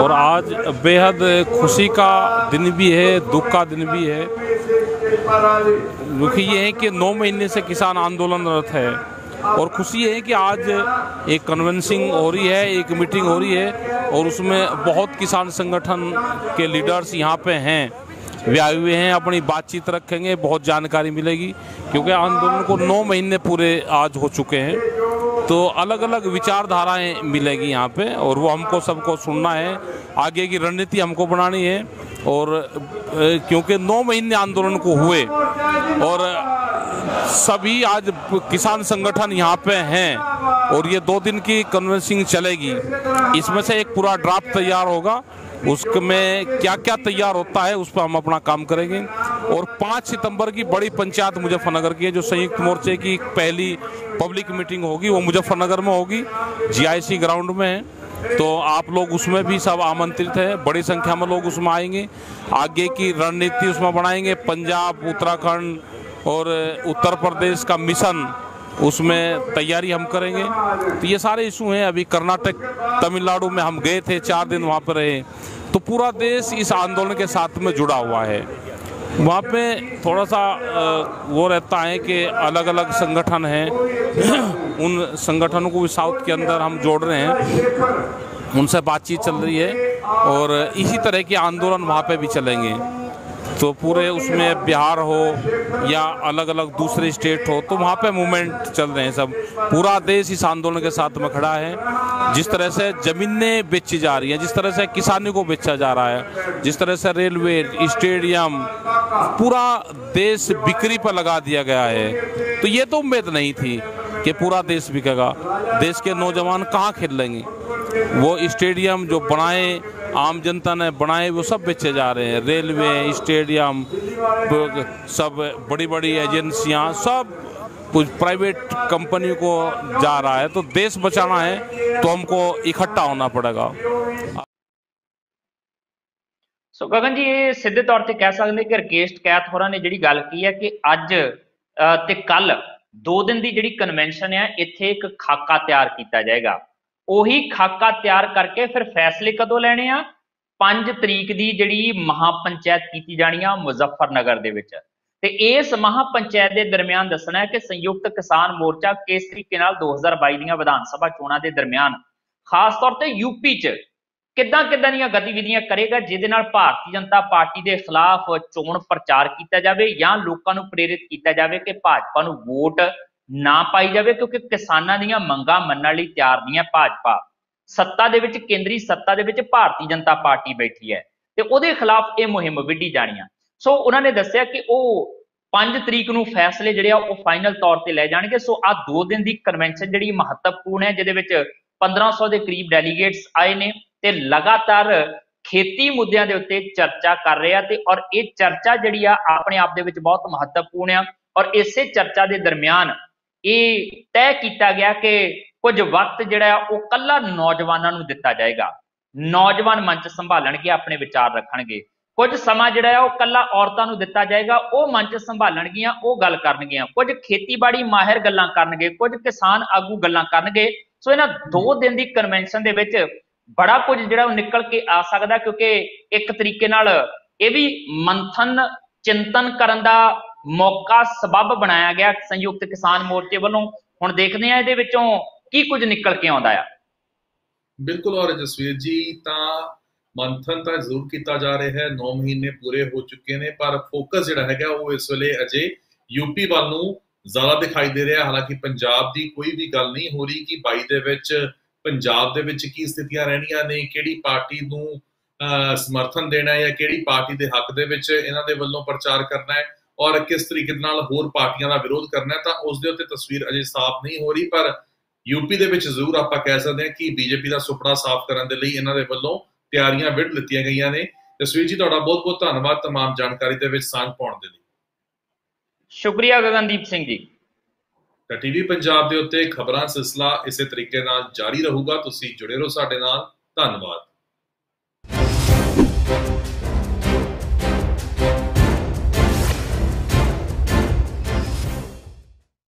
और आज बेहद खुशी का दिन भी है, दुख का दिन भी है। दुखी ये है कि नौ महीने से किसान आंदोलनरत है और खुशी है कि आज एक कन्वेंसिंग हो रही है, एक मीटिंग हो रही है और उसमें बहुत किसान संगठन के लीडर्स यहाँ पे हैं, वे आए हुए हैं। अपनी बातचीत रखेंगे, बहुत जानकारी मिलेगी क्योंकि आंदोलन को नौ महीने पूरे आज हो चुके हैं, तो अलग अलग विचारधाराएं मिलेगी यहाँ पे और वो हमको सबको सुनना है, आगे की रणनीति हमको बनानी है। और क्योंकि नौ महीने आंदोलन को हुए और सभी आज किसान संगठन यहाँ पे हैं और ये दो दिन की कन्वेंसिंग चलेगी, इसमें से एक पूरा ड्राफ्ट तैयार होगा, उसमें क्या क्या तैयार होता है उस पर हम अपना काम करेंगे। और पाँच सितंबर की बड़ी पंचायत मुजफ्फरनगर की है, जो संयुक्त मोर्चे की पहली पब्लिक मीटिंग होगी वो मुजफ्फरनगर में होगी, जीआईसी ग्राउंड में है, तो आप लोग उसमें भी सब आमंत्रित हैं। बड़ी संख्या में लोग उसमें आएंगे, आगे की रणनीति उसमें बनाएंगे। पंजाब, उत्तराखंड और उत्तर प्रदेश का मिशन, उसमें तैयारी हम करेंगे। तो ये सारे इशू हैं। अभी कर्नाटक, तमिलनाडु में हम गए थे, चार दिन वहाँ पर रहे, तो पूरा देश इस आंदोलन के साथ में जुड़ा हुआ है। वहाँ पे थोड़ा सा वो रहता है कि अलग अलग संगठन हैं, उन संगठनों को भी साउथ के अंदर हम जोड़ रहे हैं, उनसे बातचीत चल रही है और इसी तरह के आंदोलन वहाँ पे भी चलेंगे। तो पूरे उसमें बिहार हो या अलग अलग दूसरे स्टेट हो, तो वहाँ पे मूवमेंट चल रहे हैं सब। पूरा देश इस आंदोलन के साथ में खड़ा है। जिस तरह से ज़मीनें बेची जा रही हैं, जिस तरह से किसानों को बेचा जा रहा है, जिस तरह से रेलवे, स्टेडियम, पूरा देश बिक्री पर लगा दिया गया है, तो ये तो उम्मीद नहीं थी कि पूरा देश बिकेगा। देश के नौजवान कहाँ खेल लेंगे? वो स्टेडियम जो बनाए, आम जनता ने बनाए, वो सब बेचे जा रहे हैं। रेलवे, स्टेडियम, सब बड़ी बड़ी एजेंसियां, सब कुछ प्राइवेट कंपनी को जा रहा है। तो देश बचाना है तो हमको इकट्ठा होना पड़ेगा। सो गगन जी, ये सीधे तौर पर कह सकते कि राकेश कैत होरां ने जिहड़ी गल की है कि अज ते कल दो दिन की जिहड़ी कन्वेंशन है, इत्थे एक खाका तैयार किया जाएगा। ਉਹੀ खाका तैयार करके फिर फैसले कदों लेने आ? पांच तरीक की जिहड़ी महापंचायत की जानी आ मुजफ्फरनगर दे विच, ते इस महापंचायत के दरम्यान दसना है कि संयुक्त किसान मोर्चा किस तरीके नाल दो हज़ार बाई दीआं विधान सभा चोणां के दरम्यान खास तौर पर यूपी च किद्दां किद्दां दीआं गतिविधियां करेगा, जिहदे नाल भारतीय जनता पार्टी के खिलाफ चोण प्रचार किया जाए या लोकां नूं प्रेरित किया जाए कि भाजपा नूं वोट ना पाई जाए, क्योंकि किसानां दीआं मंगां मन्नण लई तैयार नहीं है भाजपा। सत्ता दे विच, केंद्रीय सत्ता दे विच भारतीय जनता पार्टी बैठी है, ते उहदे खिलाफ ये मुहिम विढी जाणी है। सो उन्होंने दस्सिया कि वह पांच तरीक नूं फैसले जिहड़े आ ओह फाइनल तौर पर लै जाणगे। सो आ दो दिन की कन्वेंशन जिहड़ी महत्वपूर्ण है, जिहदे विच पंद्रह सौ के करीब डेलीगेट्स आए ने ते लगातार खेती मुद्दों के उत्ते चर्चा कर रहे हैं, ते और ये चर्चा जिहड़ी आ अपने आप दे विच बहुत महत्वपूर्ण है। और इसे चर्चा के दरम्यान ये तय किया गया कि कुछ वक्त जिहड़ा वो कल्ला नौजवानों नूं दिता जाएगा, नौजवान मंच संभालणगे, अपने विचार रखणगे। कुछ समा जिहड़ा वो कल्ला औरतां नूं दिता जाएगा, वो मंच संभालणगियां, वो गल करनगियां, कुछ खेतीबाड़ी माहिर गल्लां करनगे, कुछ किसान आगू गल्लां करनगे। सो इन्हां दो दिन की कन्वेंशन दे विच बड़ा कुछ जिहड़ा निकल के आ सकदा, क्योंकि एक तरीके नाल ये भी मंथन चिंतन करन दा मौका सबब बनाया गया संयुक्त किसान मोर्चे वालों। हुण देखते हैं इहदे विचों की कुछ निकल के आउंदा है। बिल्कुल, और जसवीर जी तां मंथन तां जरूर कीता जा रहा है, नौ महीने पूरे हो चुके हैं, पर फोकस जिहड़ा हैगा वो इस वेले अजे यूपी वाल नूं ज़्यादा दिखाई दे रहा है। हालांकि पंजाब की कोई भी गल नहीं हो रही कि बाई दे विच पंजाब दे विच की स्थितियां रहणियां ने, किहड़ी पार्टी नूं समर्थन देना है या किहड़ी पार्टी के हक दे विच इन्हां दे वल्लों प्रचार करना है और किस तरीके होर पार्टियां का विरोध करना है, तो उसके उत्ते तस्वीर अजे साफ नहीं हो रही। पर यूपी के जरूर आप कह सकते हैं कि बीजेपी का सुपड़ा साफ करने के लिए इन्हों के वलों तैयारियां विढ़ लित्तियां गई ने। जसवीर जी तुहाडा बहुत बहुत धन्यवाद तमाम जानकारी के सांझ पाउण दे लई। शुक्रिया गगनदीप सिंह जी। टीवी पंजाब के उत्ते खबरां सिलसिला इस तरीके जारी रहूगा, तुसीं जुड़े रहो साडे नाल। धन्यवाद।